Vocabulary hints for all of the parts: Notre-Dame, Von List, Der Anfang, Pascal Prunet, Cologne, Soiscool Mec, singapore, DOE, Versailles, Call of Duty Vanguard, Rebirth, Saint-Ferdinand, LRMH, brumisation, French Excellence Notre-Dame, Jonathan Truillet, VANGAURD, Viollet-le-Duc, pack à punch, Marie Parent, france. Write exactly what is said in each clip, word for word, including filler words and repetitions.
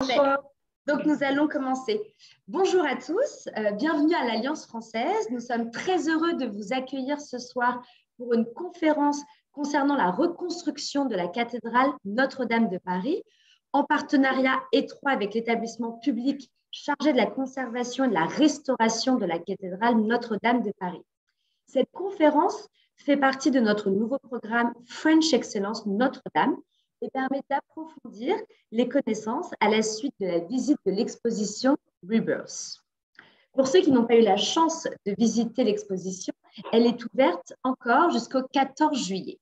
Bonjour. Donc nous allons commencer. Bonjour à tous, euh, bienvenue à l'Alliance française. Nous sommes très heureux de vous accueillir ce soir pour une conférence concernant la reconstruction de la cathédrale Notre-Dame de Paris, en partenariat étroit avec l'établissement public chargé de la conservation et de la restauration de la cathédrale Notre-Dame de Paris. Cette conférence fait partie de notre nouveau programme French Excellence Notre-Dame, et permet d'approfondir les connaissances à la suite de la visite de l'exposition Rebirth. Pour ceux qui n'ont pas eu la chance de visiter l'exposition, elle est ouverte encore jusqu'au quatorze juillet.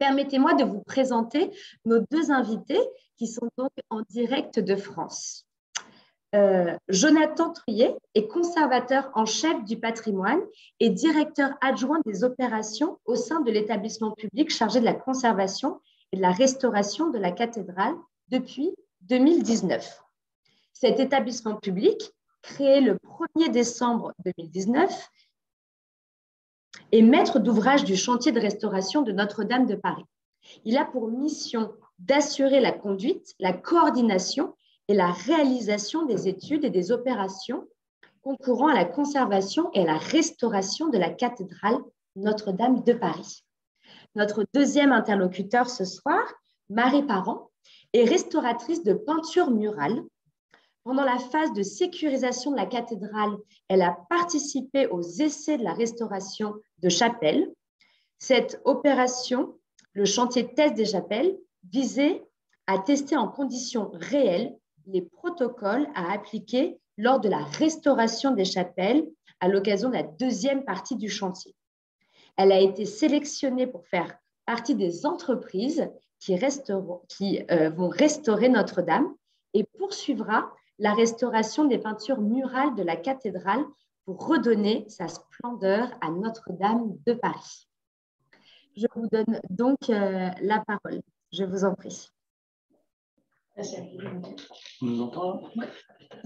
Permettez-moi de vous présenter nos deux invités qui sont donc en direct de France. Euh, Jonathan Truillet est conservateur en chef du patrimoine et directeur adjoint des opérations au sein de l'établissement public chargé de la conservation et de la restauration de la cathédrale depuis deux mille dix-neuf. Cet établissement public, créé le premier décembre deux mille dix-neuf, est maître d'ouvrage du chantier de restauration de Notre-Dame de Paris. Il a pour mission d'assurer la conduite, la coordination et la réalisation des études et des opérations concourant à la conservation et à la restauration de la cathédrale Notre-Dame de Paris. Notre deuxième interlocuteur ce soir, Marie Parent, est restauratrice de peinture murale. Pendant la phase de sécurisation de la cathédrale, elle a participé aux essais de la restauration de chapelles. Cette opération, le chantier test des chapelles, visait à tester en conditions réelles les protocoles à appliquer lors de la restauration des chapelles à l'occasion de la deuxième partie du chantier. Elle a été sélectionnée pour faire partie des entreprises qui, restaurent, qui euh, vont restaurer Notre-Dame et poursuivra la restauration des peintures murales de la cathédrale pour redonner sa splendeur à Notre-Dame de Paris. Je vous donne donc euh, la parole. Je vous en prie. On nous entend?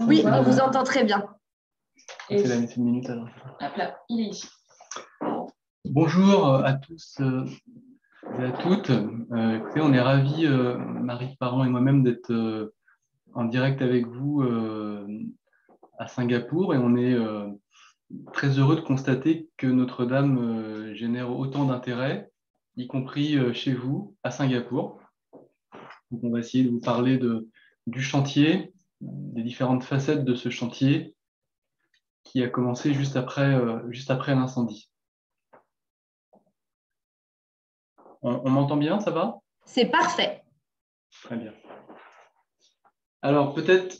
Oui, on vous entend très bien. C'est la une minute alors. Hop là, il est ici. Bonjour à tous et à toutes. Euh, écoutez, on est ravis, euh, Marie Parent et moi-même, d'être euh, en direct avec vous euh, à Singapour. Et on est euh, très heureux de constater que Notre-Dame euh, génère autant d'intérêt, y compris euh, chez vous, à Singapour. Donc, on va essayer de vous parler de, du chantier, des différentes facettes de ce chantier qui a commencé juste après, euh, juste après l'incendie. On, on m'entend bien, ça va? C'est parfait. Très bien. Alors, peut-être,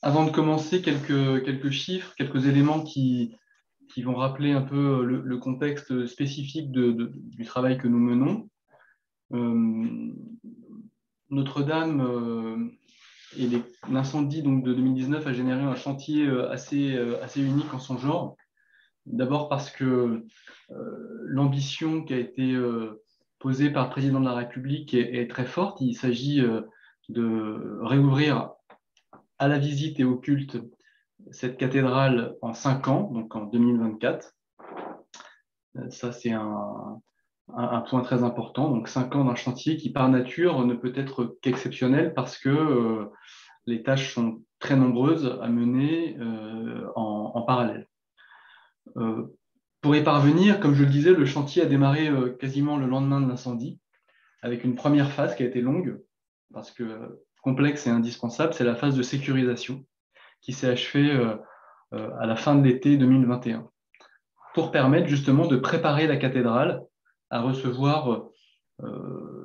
avant de commencer, quelques, quelques chiffres, quelques éléments qui, qui vont rappeler un peu le, le contexte spécifique de, de, du travail que nous menons. Euh, Notre-Dame euh, et l'incendie de deux mille dix-neuf a généré un chantier assez, assez unique en son genre. D'abord parce que euh, l'ambition qui a été... Euh, posée par le président de la République est, est très forte. Il s'agit de réouvrir à la visite et au culte cette cathédrale en cinq ans, donc en deux mille vingt-quatre. Ça, c'est un, un, un point très important. Donc, cinq ans d'un chantier qui, par nature, ne peut être qu'exceptionnel parce que euh, les tâches sont très nombreuses à mener euh, en, en parallèle. Euh, Pour y parvenir, comme je le disais, le chantier a démarré quasiment le lendemain de l'incendie, avec une première phase qui a été longue, parce que complexe et indispensable, c'est la phase de sécurisation, qui s'est achevée à la fin de l'été deux mille vingt et un, pour permettre justement de préparer la cathédrale à recevoir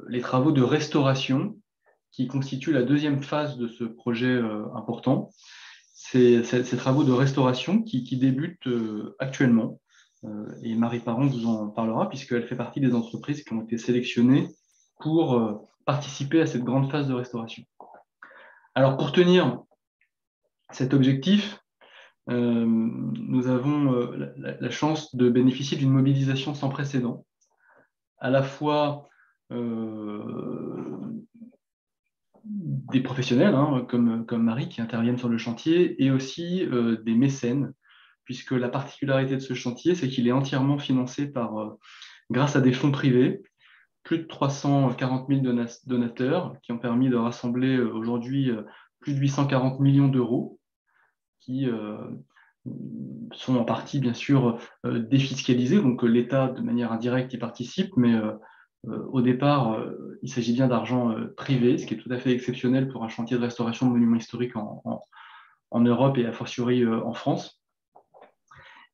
les travaux de restauration qui constituent la deuxième phase de ce projet important. C'est ces travaux de restauration qui, qui débutent actuellement. Et Marie Parent vous en parlera, puisqu'elle fait partie des entreprises qui ont été sélectionnées pour participer à cette grande phase de restauration. Alors, pour tenir cet objectif, euh, nous avons euh, la, la chance de bénéficier d'une mobilisation sans précédent, à la fois euh, des professionnels, hein, comme, comme Marie, qui interviennent sur le chantier, et aussi euh, des mécènes, puisque la particularité de ce chantier, c'est qu'il est entièrement financé par, euh, grâce à des fonds privés, plus de trois cent quarante mille donateurs qui ont permis de rassembler euh, aujourd'hui euh, plus de huit cent quarante millions d'euros qui euh, sont en partie, bien sûr, euh, défiscalisés. Donc l'État, de manière indirecte, y participe, mais euh, euh, au départ, euh, il s'agit bien d'argent euh, privé, ce qui est tout à fait exceptionnel pour un chantier de restauration de monuments historiques en, en, en Europe et a fortiori euh, en France.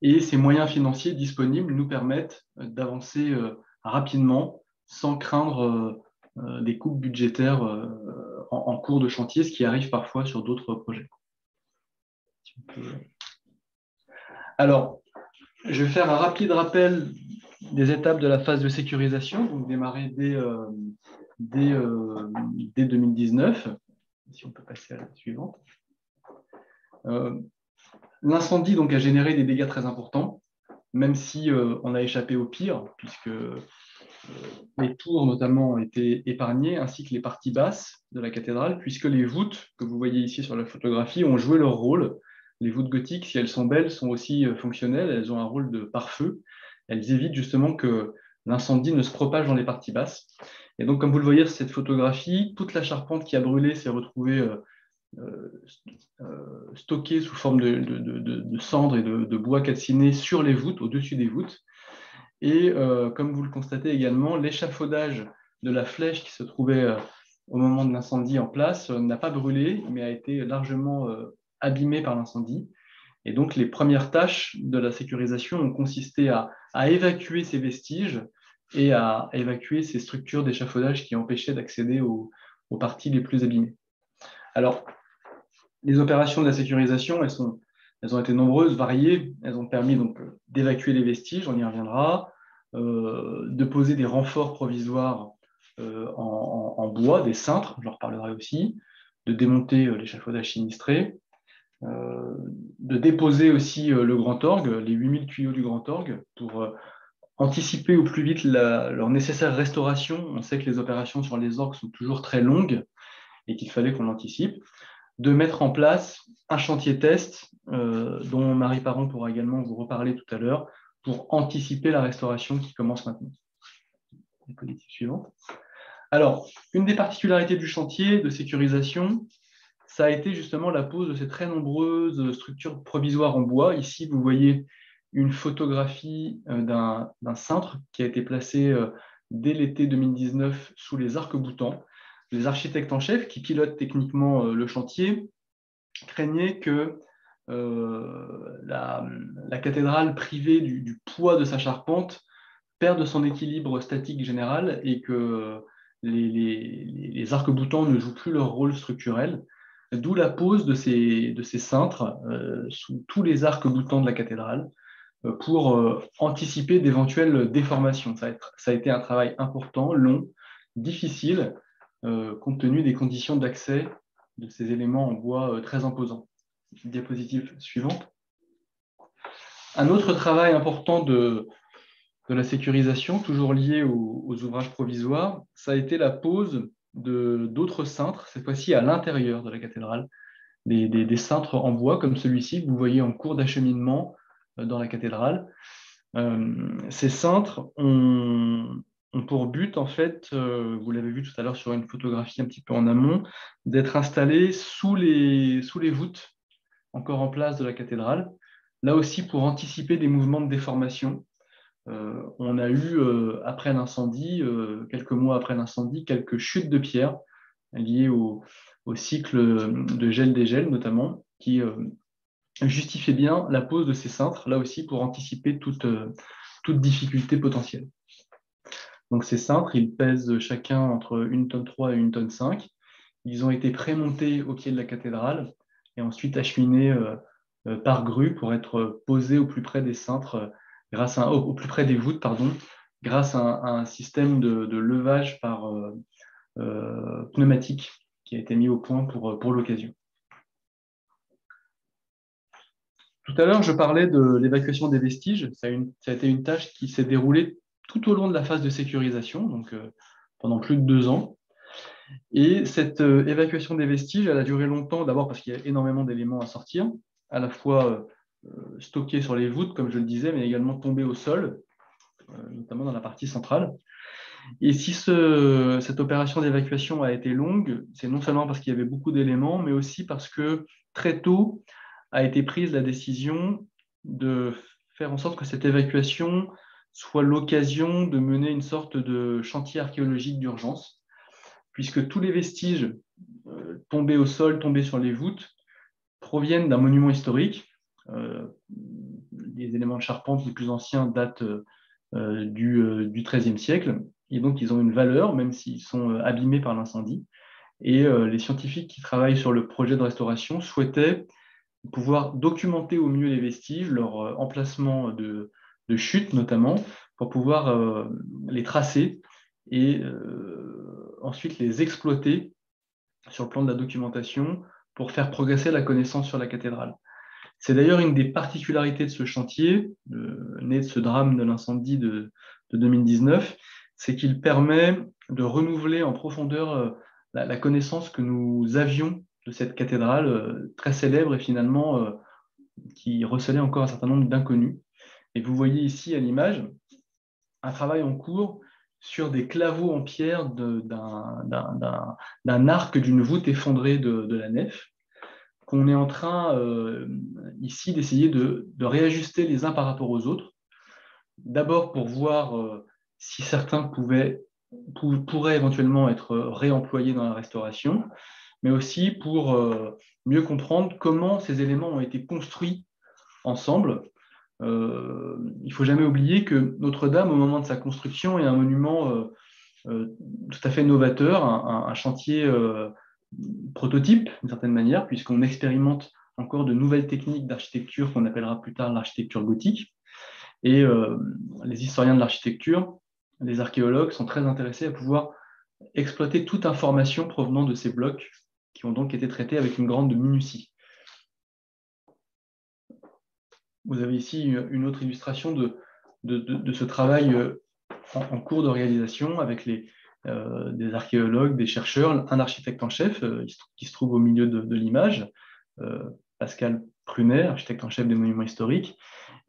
Et ces moyens financiers disponibles nous permettent d'avancer euh, rapidement sans craindre euh, des coupes budgétaires euh, en, en cours de chantier, ce qui arrive parfois sur d'autres projets. Alors, je vais faire un rapide rappel des étapes de la phase de sécurisation, donc démarrée dès, euh, dès, euh, dès deux mille dix-neuf. Si on peut passer à la suivante. Euh, L'incendie donc a généré des dégâts très importants, même si euh, on a échappé au pire, puisque euh, les tours notamment ont été épargnées, ainsi que les parties basses de la cathédrale, puisque les voûtes que vous voyez ici sur la photographie ont joué leur rôle. Les voûtes gothiques, si elles sont belles, sont aussi fonctionnelles, elles ont un rôle de pare-feu, elles évitent justement que l'incendie ne se propage dans les parties basses. Et donc, comme vous le voyez sur cette photographie, toute la charpente qui a brûlé s'est retrouvée euh, euh, stockée sous forme de, de, de, de cendres et de, de bois calciné sur les voûtes, au-dessus des voûtes. Et euh, comme vous le constatez également, l'échafaudage de la flèche qui se trouvait euh, au moment de l'incendie en place euh, n'a pas brûlé, mais a été largement euh, abîmé par l'incendie. Et donc, les premières tâches de la sécurisation ont consisté à, à évacuer ces vestiges et à évacuer ces structures d'échafaudage qui empêchaient d'accéder aux, aux parties les plus abîmées. Alors, les opérations de la sécurisation, elles sont, elles ont été nombreuses, variées. Elles ont permis donc d'évacuer les vestiges, on y reviendra, Euh, de poser des renforts provisoires euh, en, en, en bois, des cintres, je leur parlerai aussi, de démonter euh, l'échafaudage sinistré, euh, de déposer aussi euh, le grand orgue, les huit mille tuyaux du grand orgue, pour euh, anticiper au plus vite la, leur nécessaire restauration. On sait que les opérations sur les orgues sont toujours très longues et qu'il fallait qu'on l'anticipe, de mettre en place un chantier test, euh, dont Marie Parent pourra également vous reparler tout à l'heure, pour anticiper la restauration qui commence maintenant. La politique suivante. Alors, une des particularités du chantier de sécurisation, ça a été justement la pose de ces très nombreuses structures provisoires en bois. Ici, vous voyez une photographie d'un d'un cintre qui a été placé dès l'été deux mille dix-neuf sous les arcs-boutants. Les architectes en chef, qui pilotent techniquement le chantier, craignaient que Euh, la, la cathédrale privée du, du poids de sa charpente perde son équilibre statique général et que les, les, les arcs-boutants ne jouent plus leur rôle structurel, d'où la pose de ces, de ces cintres euh, sous tous les arcs-boutants de la cathédrale euh, pour euh, anticiper d'éventuelles déformations. Ça a, être, ça a été un travail important, long, difficile, euh, compte tenu des conditions d'accès de ces éléments en bois euh, très imposants. Diapositive suivante. Un autre travail important de, de la sécurisation, toujours lié aux, aux ouvrages provisoires, ça a été la pose d'autres cintres, cette fois-ci à l'intérieur de la cathédrale, des, des, des cintres en bois comme celui-ci que vous voyez en cours d'acheminement dans la cathédrale. Euh, ces cintres ont, ont pour but, en fait, euh, vous l'avez vu tout à l'heure sur une photographie un petit peu en amont, d'être installés sous les, sous les voûtes encore en place de la cathédrale, là aussi pour anticiper des mouvements de déformation. Euh, on a eu, euh, après l'incendie, euh, quelques mois après l'incendie, quelques chutes de pierres liées au, au cycle de gel-dégel notamment, qui euh, justifiait bien la pose de ces cintres, là aussi pour anticiper toute, euh, toute difficulté potentielle. Donc ces cintres, ils pèsent chacun entre une tonne trois et une tonne cinq. Ils ont été prémontés au pied de la cathédrale et ensuite acheminés euh, euh, par grue pour être posés au plus près des cintres, euh, grâce à, au, au plus près des voûtes, pardon, grâce à un, à un système de, de levage par euh, euh, pneumatique qui a été mis au point pour, pour l'occasion. Tout à l'heure, je parlais de l'évacuation des vestiges. Ça a, une, ça a été une tâche qui s'est déroulée tout au long de la phase de sécurisation, donc euh, pendant plus de deux ans. Et cette euh, évacuation des vestiges, elle a duré longtemps, d'abord parce qu'il y a énormément d'éléments à sortir, à la fois euh, stockés sur les voûtes, comme je le disais, mais également tombés au sol, euh, notamment dans la partie centrale. Et si ce, cette opération d'évacuation a été longue, c'est non seulement parce qu'il y avait beaucoup d'éléments, mais aussi parce que très tôt a été prise la décision de faire en sorte que cette évacuation soit l'occasion de mener une sorte de chantier archéologique d'urgence, puisque tous les vestiges euh, tombés au sol, tombés sur les voûtes, proviennent d'un monument historique. Euh, les éléments de charpente les plus anciens datent euh, du, euh, du treizième siècle, et donc ils ont une valeur, même s'ils sont euh, abîmés par l'incendie. Et euh, les scientifiques qui travaillent sur le projet de restauration souhaitaient pouvoir documenter au mieux les vestiges, leur euh, emplacement de, de chute notamment, pour pouvoir euh, les tracer et euh, ensuite les exploiter sur le plan de la documentation pour faire progresser la connaissance sur la cathédrale. C'est d'ailleurs une des particularités de ce chantier, euh, né de ce drame de l'incendie de, de deux mille dix-neuf, c'est qu'il permet de renouveler en profondeur euh, la, la connaissance que nous avions de cette cathédrale euh, très célèbre et finalement euh, qui recelait encore un certain nombre d'inconnus. Et vous voyez ici à l'image un travail en cours sur des claveaux en pierre d'un arc d'une voûte effondrée de, de la nef, qu'on est en train euh, ici d'essayer de, de réajuster les uns par rapport aux autres, d'abord pour voir euh, si certains pouvaient, pou, pourraient éventuellement être réemployés dans la restauration, mais aussi pour euh, mieux comprendre comment ces éléments ont été construits ensemble. Euh, il ne faut jamais oublier que Notre-Dame, au moment de sa construction, est un monument euh, euh, tout à fait novateur, un, un, un chantier euh, prototype, d'une certaine manière, puisqu'on expérimente encore de nouvelles techniques d'architecture qu'on appellera plus tard l'architecture gothique. Et euh, les historiens de l'architecture, les archéologues sont très intéressés à pouvoir exploiter toute information provenant de ces blocs qui ont donc été traités avec une grande minutie. Vous avez ici une autre illustration de, de, de, de ce travail en, en cours de réalisation avec les, euh, des archéologues, des chercheurs, un architecte en chef euh, qui se trouve au milieu de, de l'image, euh, Pascal Prunet, architecte en chef des monuments historiques,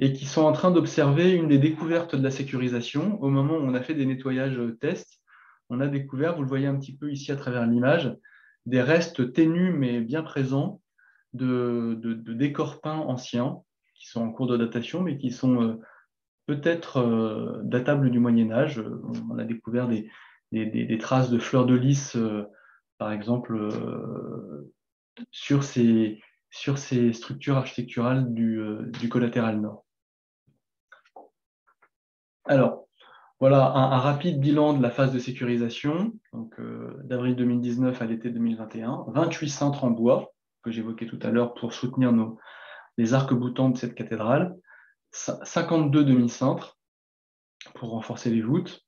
et qui sont en train d'observer une des découvertes de la sécurisation. Au moment où on a fait des nettoyages tests, on a découvert, vous le voyez un petit peu ici à travers l'image, des restes ténus mais bien présents de, de, de décors peints anciens, qui sont en cours de datation, mais qui sont euh, peut-être euh, datables du Moyen-Âge. On a découvert des, des, des, des traces de fleurs de lys, euh, par exemple, euh, sur, ces, sur ces structures architecturales du, euh, du collatéral nord. Alors, voilà un, un rapide bilan de la phase de sécurisation, donc euh, d'avril deux mille dix-neuf à l'été deux mille vingt et un. vingt-huit cintres en bois, que j'évoquais tout à l'heure pour soutenir nos... les arcs-boutants de cette cathédrale, cinquante-deux demi-cintres pour renforcer les voûtes,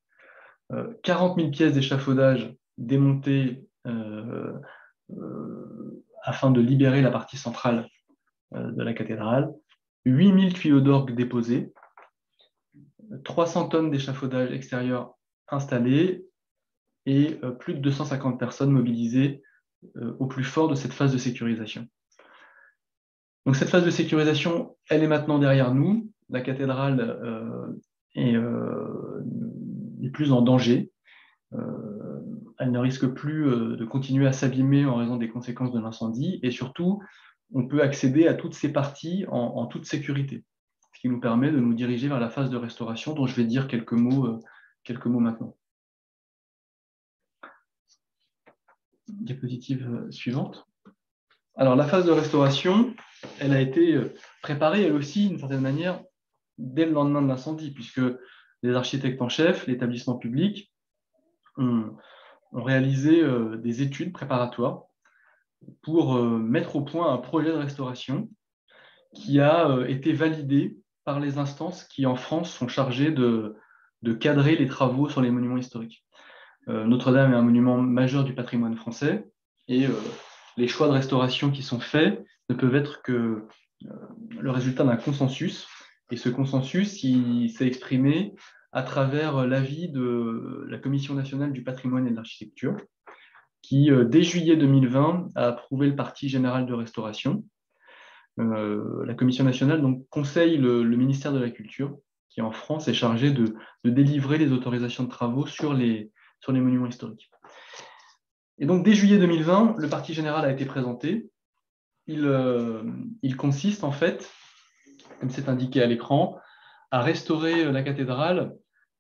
quarante mille pièces d'échafaudage démontées euh, euh, afin de libérer la partie centrale euh, de la cathédrale, huit mille tuyaux d'orgue déposés, trois cents tonnes d'échafaudage extérieur installées et euh, plus de deux cent cinquante personnes mobilisées euh, au plus fort de cette phase de sécurisation. Donc cette phase de sécurisation, elle est maintenant derrière nous. La cathédrale euh, est, euh, n'est plus en danger. Euh, elle ne risque plus euh, de continuer à s'abîmer en raison des conséquences de l'incendie. Et surtout, on peut accéder à toutes ces parties en, en toute sécurité, ce qui nous permet de nous diriger vers la phase de restauration, dont je vais dire quelques mots, euh, quelques mots maintenant. Diapositive suivante. Alors la phase de restauration... elle a été préparée, elle aussi, d'une certaine manière, dès le lendemain de l'incendie, puisque les architectes en chef, l'établissement public, ont, ont réalisé euh, des études préparatoires pour euh, mettre au point un projet de restauration qui a euh, été validé par les instances qui, en France, sont chargées de, de cadrer les travaux sur les monuments historiques. Euh, Notre-Dame est un monument majeur du patrimoine français, et euh, les choix de restauration qui sont faits ne peuvent être que le résultat d'un consensus. Et ce consensus, il s'est exprimé à travers l'avis de la Commission nationale du patrimoine et de l'architecture, qui, dès juillet deux mille vingt, a approuvé le parti général de restauration. Euh, la Commission nationale donc, conseille le, le ministère de la Culture, qui en France est chargé de, de délivrer les autorisations de travaux sur les, sur les monuments historiques. Et donc, dès juillet deux mille vingt, le parti général a été présenté. Il, euh, il consiste, en fait, comme c'est indiqué à l'écran, à restaurer la cathédrale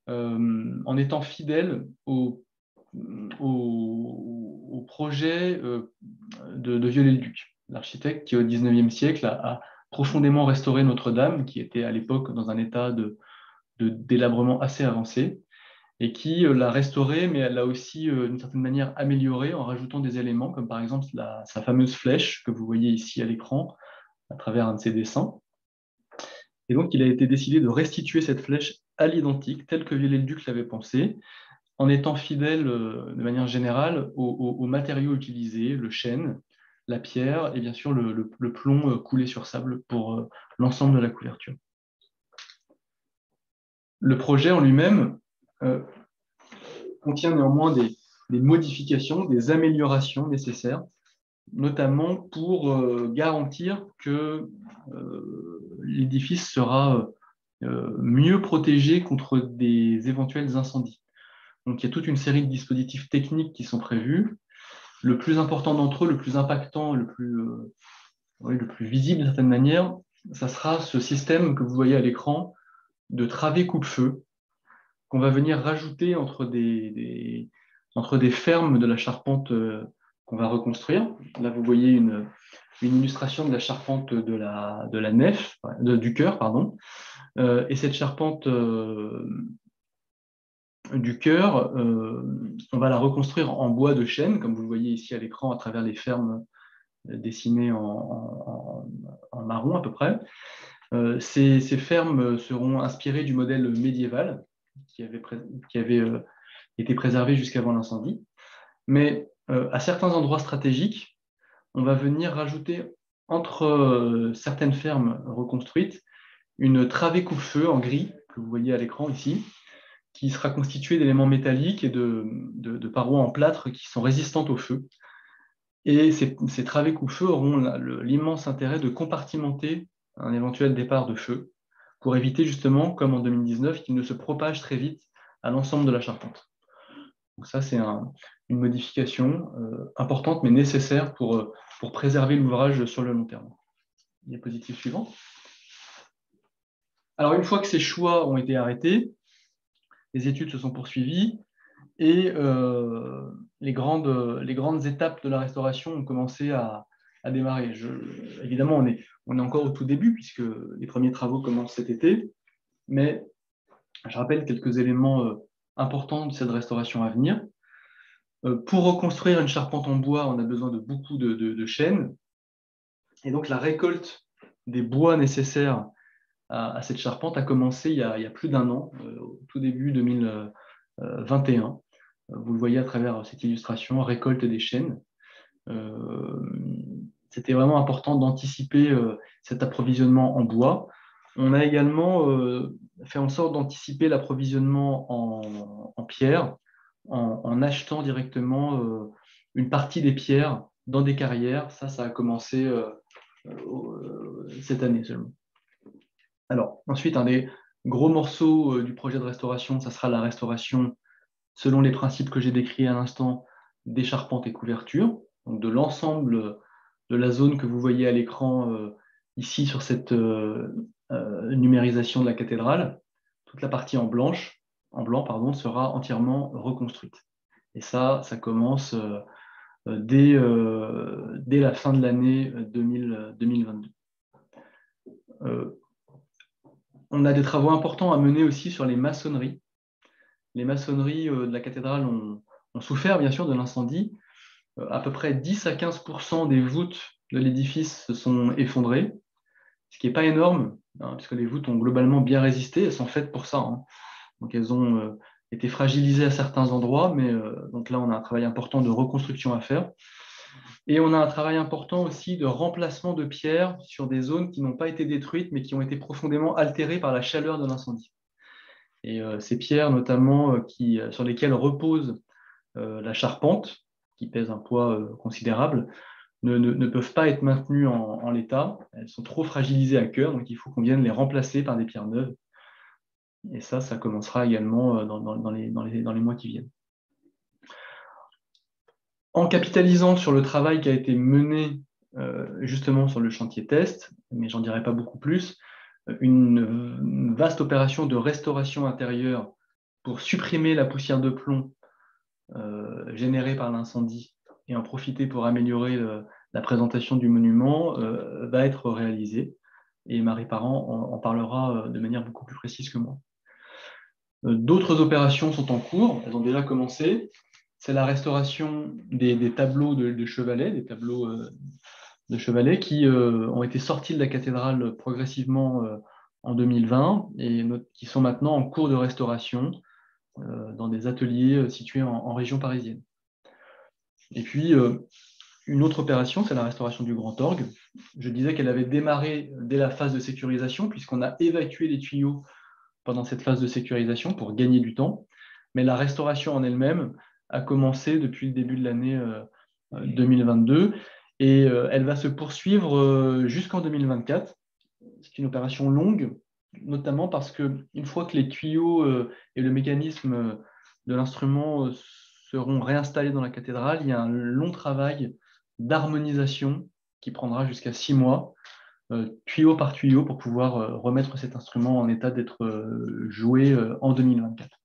euh, en étant fidèle au, au, au projet euh, de, de Viollet-le-Duc, l'architecte qui, au dix-neuvième siècle, a, a profondément restauré Notre-Dame, qui était à l'époque dans un état de, de délabrement assez avancé, et qui l'a restaurée, mais elle l'a aussi, euh, d'une certaine manière, améliorée en rajoutant des éléments, comme par exemple la, sa fameuse flèche que vous voyez ici à l'écran, à travers un de ses dessins. Et donc, il a été décidé de restituer cette flèche à l'identique, telle que Viollet-le-Duc l'avait pensée, en étant fidèle, euh, de manière générale, aux, aux, aux matériaux utilisés, le chêne, la pierre et bien sûr le, le, le plomb coulé sur sable pour euh, l'ensemble de la couverture. Le projet en lui-même euh, contient néanmoins des, des modifications, des améliorations nécessaires, notamment pour euh, garantir que euh, l'édifice sera euh, mieux protégé contre des éventuels incendies. Donc il y a toute une série de dispositifs techniques qui sont prévus. Le plus important d'entre eux, le plus impactant, le plus, euh, oui, le plus visible d'une certaine manière, ça sera ce système que vous voyez à l'écran de travées coupe-feu qu'on va venir rajouter entre des, des, entre des fermes de la charpente euh, qu'on va reconstruire. Là, vous voyez une, une illustration de la charpente de la, de la nef, de, du chœur, pardon. Euh, et cette charpente euh, du chœur, euh, on va la reconstruire en bois de chêne, comme vous le voyez ici à l'écran, à travers les fermes dessinées en, en, en marron à peu près. Euh, ces, ces fermes seront inspirées du modèle médiéval qui avait, qui avait euh, été préservé jusqu'avant l'incendie. Mais euh, à certains endroits stratégiques, on va venir rajouter entre euh, certaines fermes reconstruites une travée coupe-feu en gris, que vous voyez à l'écran ici, qui sera constitué d'éléments métalliques et de, de, de parois en plâtre qui sont résistantes au feu. Et ces, ces travées coupe-feu auront l'immense intérêt de compartimenter un éventuel départ de feu pour éviter justement, comme en deux mille dix-neuf, qu'il ne se propage très vite à l'ensemble de la charpente. Donc ça, c'est un, une modification euh, importante mais nécessaire pour, pour préserver l'ouvrage sur le long terme. Diapositive suivante. Alors, une fois que ces choix ont été arrêtés, les études se sont poursuivies et euh, les, grandes, les grandes étapes de la restauration ont commencé à, à démarrer. Je, évidemment, on est, on est encore au tout début puisque les premiers travaux commencent cet été, mais je rappelle quelques éléments euh, importants de cette restauration à venir. Euh, pour reconstruire une charpente en bois, on a besoin de beaucoup de, de, de chêne. Et donc, la récolte des bois nécessaires à cette charpente a commencé il y a, il y a plus d'un an, au tout début deux mille vingt et un. Vous le voyez à travers cette illustration, récolte des chênes. Euh, C'était vraiment important d'anticiper euh, cet approvisionnement en bois. On a également euh, fait en sorte d'anticiper l'approvisionnement en, en pierre, en, en achetant directement euh, une partie des pierres dans des carrières. Ça, ça a commencé euh, euh, cette année seulement. Alors, ensuite, un des gros morceaux du projet de restauration, ça sera la restauration, selon les principes que j'ai décrits à l'instant, des charpentes et couvertures, donc de l'ensemble de la zone que vous voyez à l'écran euh, ici sur cette euh, euh, numérisation de la cathédrale. Toute la partie en, blanche, en blanc pardon, sera entièrement reconstruite. Et ça, ça commence euh, dès, euh, dès la fin de l'année deux mille vingt-deux. Euh, On a des travaux importants à mener aussi sur les maçonneries. Les maçonneries de la cathédrale ont, ont souffert, bien sûr, de l'incendie. À peu près dix à quinze pour cent des voûtes de l'édifice se sont effondrées, ce qui n'est pas énorme, hein, puisque les voûtes ont globalement bien résisté. Elles sont faites pour ça, hein. Donc, elles ont euh, été fragilisées à certains endroits, mais euh, donc là, on a un travail important de reconstruction à faire. Et on a un travail important aussi de remplacement de pierres sur des zones qui n'ont pas été détruites, mais qui ont été profondément altérées par la chaleur de l'incendie. Et euh, ces pierres, notamment, euh, qui, euh, sur lesquelles repose euh, la charpente, qui pèse un poids euh, considérable, ne, ne, ne peuvent pas être maintenues en, en l'état. Elles sont trop fragilisées à cœur, donc il faut qu'on vienne les remplacer par des pierres neuves. Et ça, ça commencera également dans, dans, dans, les, dans, les, dans les mois qui viennent. En capitalisant sur le travail qui a été mené euh, justement sur le chantier test, mais j'en dirai pas beaucoup plus, une, une vaste opération de restauration intérieure pour supprimer la poussière de plomb euh, générée par l'incendie et en profiter pour améliorer le, la présentation du monument euh, va être réalisée. Et Marie Parent en, en parlera de manière beaucoup plus précise que moi. D'autres opérations sont en cours, elles ont déjà commencé. C'est la restauration des, des tableaux de, de chevalet, des tableaux euh, de chevalet qui euh, ont été sortis de la cathédrale progressivement euh, en deux mille vingt et qui sont maintenant en cours de restauration euh, dans des ateliers situés en, en région parisienne. Et puis, euh, une autre opération, c'est la restauration du grand orgue. Je disais qu'elle avait démarré dès la phase de sécurisation, puisqu'on a évacué les tuyaux pendant cette phase de sécurisation pour gagner du temps. Mais la restauration en elle-même a commencé depuis le début de l'année deux mille vingt-deux et elle va se poursuivre jusqu'en deux mille vingt-quatre. C'est une opération longue, notamment parce qu'une fois que les tuyaux et le mécanisme de l'instrument seront réinstallés dans la cathédrale, il y a un long travail d'harmonisation qui prendra jusqu'à six mois, euh, tuyau par tuyau, pour pouvoir euh, remettre cet instrument en état d'être euh, joué euh, en deux mille vingt-quatre.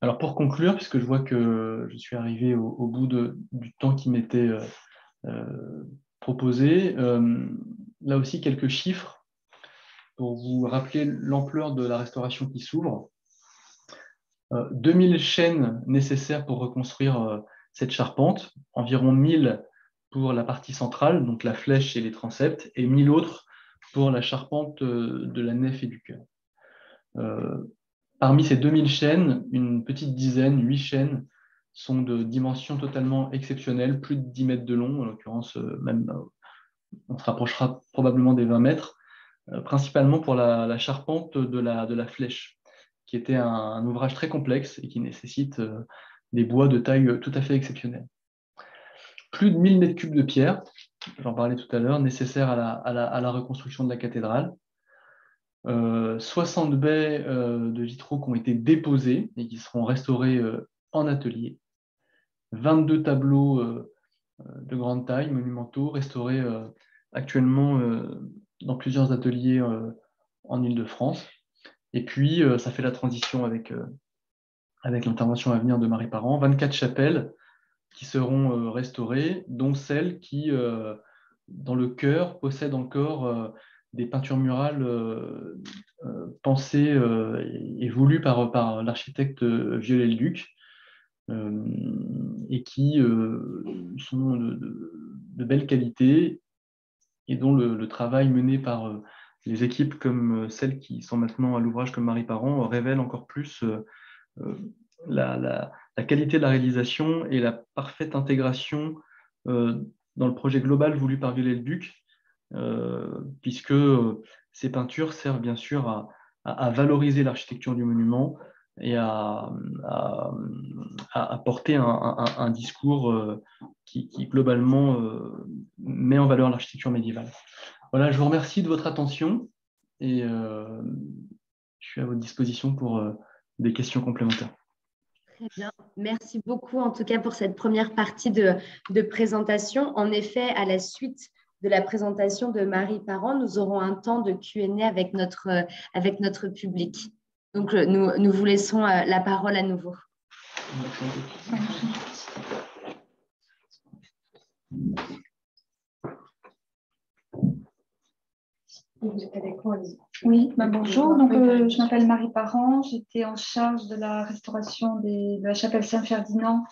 Alors pour conclure, puisque je vois que je suis arrivé au, au bout de, du temps qui m'était euh, euh, proposé, euh, là aussi quelques chiffres pour vous rappeler l'ampleur de la restauration qui s'ouvre. Euh, deux mille chaînes nécessaires pour reconstruire euh, cette charpente, environ mille pour la partie centrale, donc la flèche et les transepts, et mille autres pour la charpente de la nef et du chœur. Euh, parmi ces deux mille chaînes, une petite dizaine, huit chaînes, sont de dimensions totalement exceptionnelles, plus de dix mètres de long, en l'occurrence, même, on se rapprochera probablement des vingt mètres, euh, principalement pour la, la charpente de la, de la flèche, qui était un, un ouvrage très complexe et qui nécessite euh, des bois de taille tout à fait exceptionnelle. Plus de mille mètres cubes de pierre, j'en parlais tout à l'heure, nécessaires à la, à, la, à la reconstruction de la cathédrale. Euh, soixante baies euh, de vitraux qui ont été déposées et qui seront restaurées euh, en atelier. vingt-deux tableaux euh, de grande taille, monumentaux, restaurés euh, actuellement euh, dans plusieurs ateliers euh, en Île-de-France. Et puis, euh, ça fait la transition avec... Euh, avec l'intervention à venir de Marie Parent, vingt-quatre chapelles qui seront restaurées, dont celle qui, dans le chœur, possède encore des peintures murales pensées et voulues par, par l'architecte Viollet-le-Duc, et qui sont de, de, de belle qualité, et dont le, le travail mené par les équipes comme celles qui sont maintenant à l'ouvrage comme Marie Parent révèle encore plus La, la, la qualité de la réalisation et la parfaite intégration euh, dans le projet global voulu par Viollet-le-Duc, euh, puisque ces peintures servent bien sûr à, à, à valoriser l'architecture du monument et à, à, à porter un, un, un discours euh, qui, qui globalement euh, met en valeur l'architecture médiévale. Voilà, je vous remercie de votre attention et euh, je suis à votre disposition pour euh, des questions complémentaires. Très bien. Merci beaucoup, en tout cas, pour cette première partie de, de présentation. En effet, à la suite de la présentation de Marie Parent, nous aurons un temps de Q and A avec notre, avec notre public. Donc, nous, nous vous laissons la parole à nouveau. Oui, bah bonjour. Donc, euh, je m'appelle Marie Parent, j'étais en charge de la restauration des, de la chapelle Saint-Ferdinand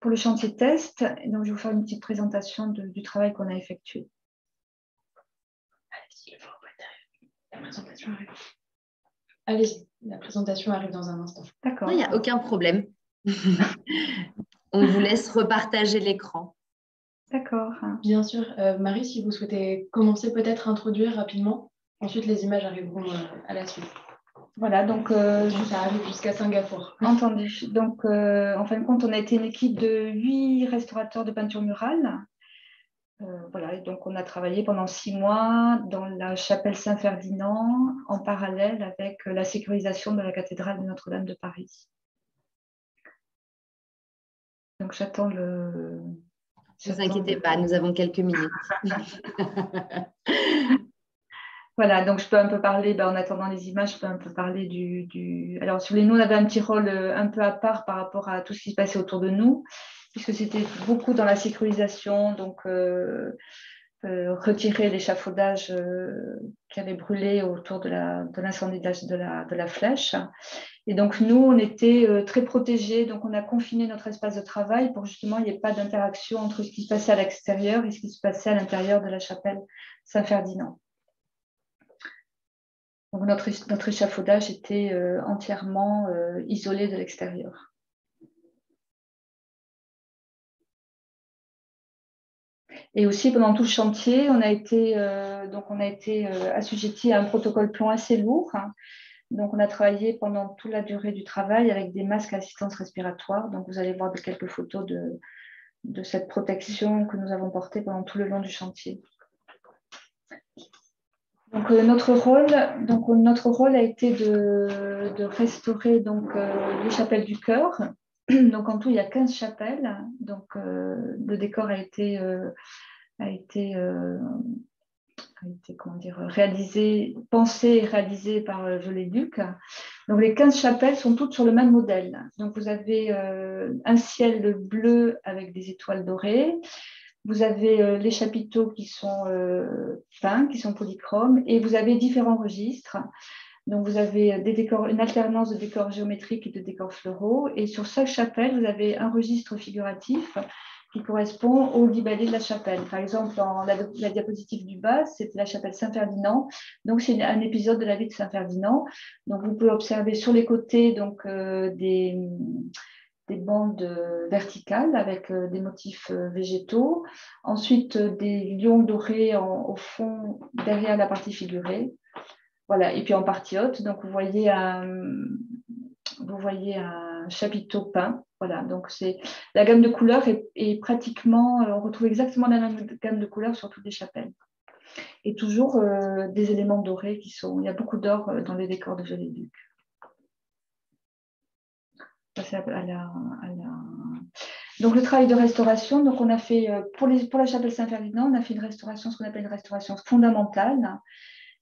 pour le chantier test. Et donc, je vais vous faire une petite présentation de, du travail qu'on a effectué. Allez-y, le fort arrive. La présentation arrive. Allez-y, la présentation arrive dans un instant. D'accord. Il n'y a aucun problème. On vous laisse repartager l'écran. D'accord. Bien sûr. Euh, Marie, si vous souhaitez commencer, peut-être introduire rapidement. Ensuite, les images arriveront euh, à la suite. Voilà, donc... Euh, ça arrive jusqu'à Singapour. Entendu. Donc, euh, en fin de compte, on a été une équipe de huit restaurateurs de peinture murale Euh, voilà, et donc on a travaillé pendant six mois dans la chapelle Saint-Ferdinand en parallèle avec la sécurisation de la cathédrale de Notre-Dame de Paris. Donc j'attends le... Ne vous inquiétez pas, nous avons quelques minutes. Voilà, donc je peux un peu parler, ben, en attendant les images, je peux un peu parler du... du... Alors sur les nous, on avait un petit rôle un peu à part par rapport à tout ce qui se passait autour de nous, puisque c'était beaucoup dans la sécurisation, donc euh, euh, retirer l'échafaudage euh, qui avait brûlé autour de l'incendie de la, de, la, de la flèche. Et donc nous, on était euh, très protégés, donc on a confiné notre espace de travail pour justement il n'y ait pas d'interaction entre ce qui se passait à l'extérieur et ce qui se passait à l'intérieur de la chapelle Saint-Ferdinand. Donc notre, notre échafaudage était euh, entièrement euh, isolé de l'extérieur. Et aussi pendant tout le chantier, on a été, euh, donc on a été euh, assujettis à un protocole plomb assez lourd, hein. Donc, on a travaillé pendant toute la durée du travail avec des masques à assistance respiratoire. Donc, vous allez voir quelques photos de, de cette protection que nous avons portée pendant tout le long du chantier. Donc, euh, notre, rôle, donc notre rôle a été de, de restaurer donc, euh, les chapelles du chœur. Donc, en tout, il y a quinze chapelles. Donc, euh, le décor a été... Euh, a été euh, a été comment dire, réalisé, pensé et réalisé par Viollet-le-Duc. Donc les quinze chapelles sont toutes sur le même modèle. Donc vous avez euh, un ciel bleu avec des étoiles dorées, vous avez euh, les chapiteaux qui sont euh, peints, qui sont polychromes, et vous avez différents registres. Donc vous avez des décors, une alternance de décors géométriques et de décors floraux, et sur chaque chapelle, vous avez un registre figuratif qui correspond au libellé de la chapelle. Par exemple, dans la, la diapositive du bas, c'était la chapelle Saint-Ferdinand. Donc, c'est un épisode de la vie de Saint-Ferdinand. Donc, vous pouvez observer sur les côtés donc, euh, des, des bandes verticales avec euh, des motifs euh, végétaux. Ensuite, euh, des lions dorés en, au fond, derrière la partie figurée. Voilà. Et puis, en partie haute, donc, vous voyez un, vous voyez un chapiteau peint. Voilà, donc c'est la gamme de couleurs est, est pratiquement, on retrouve exactement la même gamme de couleurs sur toutes les chapelles. Et toujours euh, des éléments dorés qui sont, il y a beaucoup d'or dans les décors de Viollet-le-Duc. Donc le travail de restauration, donc on a fait pour, les, pour la chapelle Saint-Ferdinand, on a fait une restauration, ce qu'on appelle une restauration fondamentale.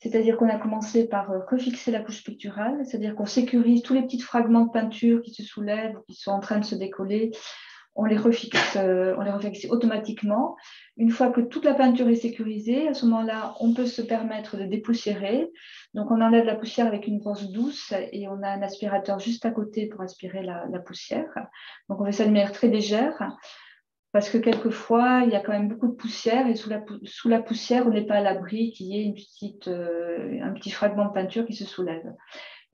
C'est-à-dire qu'on a commencé par refixer la couche picturale, c'est-à-dire qu'on sécurise tous les petits fragments de peinture qui se soulèvent, qui sont en train de se décoller, on les refixe, on les refixe automatiquement. Une fois que toute la peinture est sécurisée, à ce moment-là, on peut se permettre de dépoussiérer. Donc on enlève la poussière avec une brosse douce et on a un aspirateur juste à côté pour aspirer la, la poussière. Donc on fait ça de manière très légère. Parce que quelquefois, il y a quand même beaucoup de poussière et sous la, sous la poussière, on n'est pas à l'abri qu'il y ait une petite, euh, un petit fragment de peinture qui se soulève.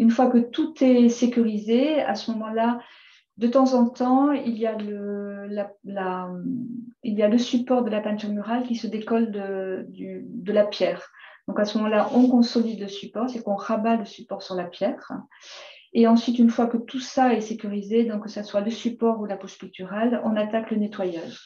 Une fois que tout est sécurisé, à ce moment-là, de temps en temps, il y a le, la, la, il y a le support de la peinture murale qui se décolle de, du, de la pierre. Donc à ce moment-là, on consolide le support, c'est qu'on rabat le support sur la pierre. Et ensuite, une fois que tout ça est sécurisé, donc que ce soit le support ou la couche picturale, on attaque le nettoyage.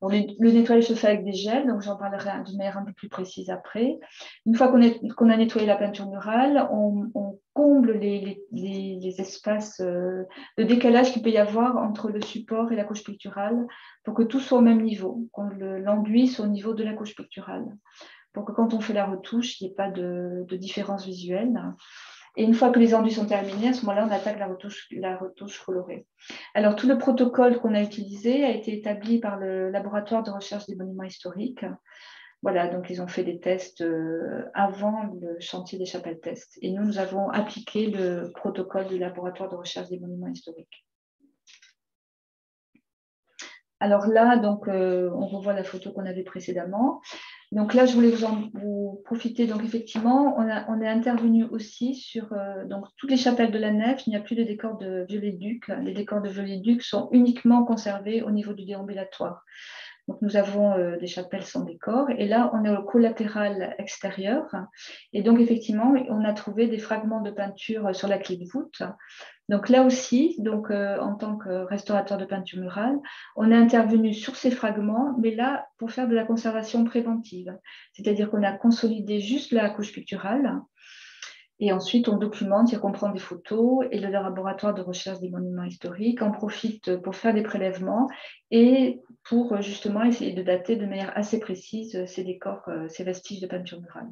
Bon, le, le nettoyage se fait avec des gels, donc j'en parlerai d'une manière un peu plus précise après. Une fois qu'on qu'on a nettoyé la peinture murale, on, on comble les, les, les, les espaces, euh, le décalage qu'il peut y avoir entre le support et la couche picturale pour que tout soit au même niveau, qu'on l'enduise au niveau de la couche picturale, pour que quand on fait la retouche, il n'y ait pas de, de différence visuelle. Et une fois que les enduits sont terminés, à ce moment-là, on attaque la retouche, la retouche colorée. Alors, tout le protocole qu'on a utilisé a été établi par le laboratoire de recherche des monuments historiques. Voilà, donc ils ont fait des tests avant le chantier des chapelles tests. Et nous, nous avons appliqué le protocole du laboratoire de recherche des monuments historiques. Alors là, donc, euh, on revoit la photo qu'on avait précédemment. Donc là, je voulais vous en vous profiter. Donc effectivement, on, a, on est intervenu aussi sur euh, donc, toutes les chapelles de la nef. Il n'y a plus de décors de Viollet-le-Duc. Les décors de Viollet-le-Duc sont uniquement conservés au niveau du déambulatoire. Donc nous avons euh, des chapelles sans décor. Et là, on est au collatéral extérieur. Et donc effectivement, on a trouvé des fragments de peinture sur la clé de voûte. Donc là aussi, donc, euh, en tant que restaurateur de peinture murale, on est intervenu sur ces fragments, mais là pour faire de la conservation préventive. C'est-à-dire qu'on a consolidé juste la couche picturale et ensuite on documente, c'est-à-dire qu'on prend des photos et le laboratoire de recherche des monuments historiques en profite pour faire des prélèvements et pour justement essayer de dater de manière assez précise ces décors, ces vestiges de peinture murale.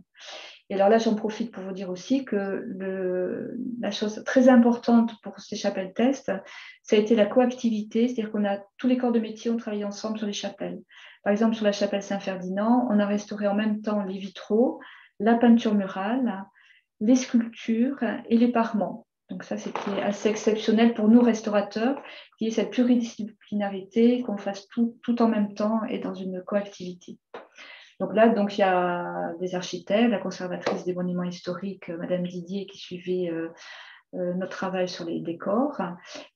Et alors là, j'en profite pour vous dire aussi que le, la chose très importante pour ces chapelles tests, ça a été la coactivité, c'est-à-dire qu'on a tous les corps de métier ont travaillé ensemble sur les chapelles. Par exemple, sur la chapelle Saint-Ferdinand, on a restauré en même temps les vitraux, la peinture murale, les sculptures et les parements. Donc ça, c'était assez exceptionnel pour nous restaurateurs, qu'il y ait cette pluridisciplinarité, qu'on fasse tout, tout en même temps et dans une coactivité. Donc là, donc, il y a des architectes, la conservatrice des monuments historiques, Madame Didier, qui suivait euh, euh, notre travail sur les décors.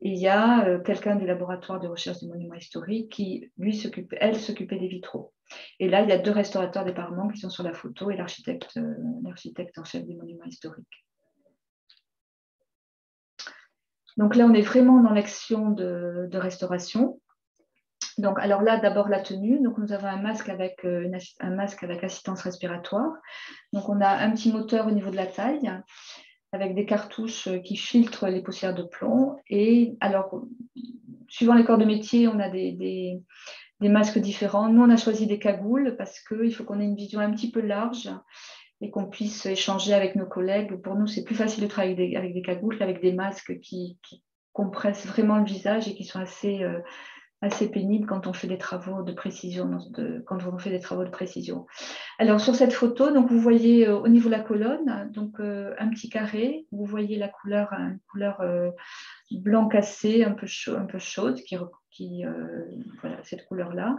Et il y a euh, quelqu'un du laboratoire de recherche des monuments historiques qui, lui, s'occupe, elle, s'occupait des vitraux. Et là, il y a deux restaurateurs des parements qui sont sur la photo et l'architecte euh, l'architecte en chef des monuments historiques. Donc là, on est vraiment dans l'action de, de restauration. Donc, alors là, d'abord la tenue. Donc, nous avons un masque, avec, une, un masque avec assistance respiratoire. Donc, on a un petit moteur au niveau de la taille avec des cartouches qui filtrent les poussières de plomb. Et alors, suivant les corps de métier, on a des, des, des masques différents. Nous, on a choisi des cagoules parce qu'il faut qu'on ait une vision un petit peu large et qu'on puisse échanger avec nos collègues. Pour nous, c'est plus facile de travailler avec des, avec des cagoules, avec des masques qui, qui compressent vraiment le visage et qui sont assez... Euh, assez pénible quand on fait des travaux de précision. De, quand on fait des travaux de précision. Alors sur cette photo, donc vous voyez euh, au niveau de la colonne, donc euh, un petit carré. Vous voyez la couleur, une couleur euh, blanc cassé, un peu chaud, un peu chaude, qui, qui euh, voilà cette couleur-là.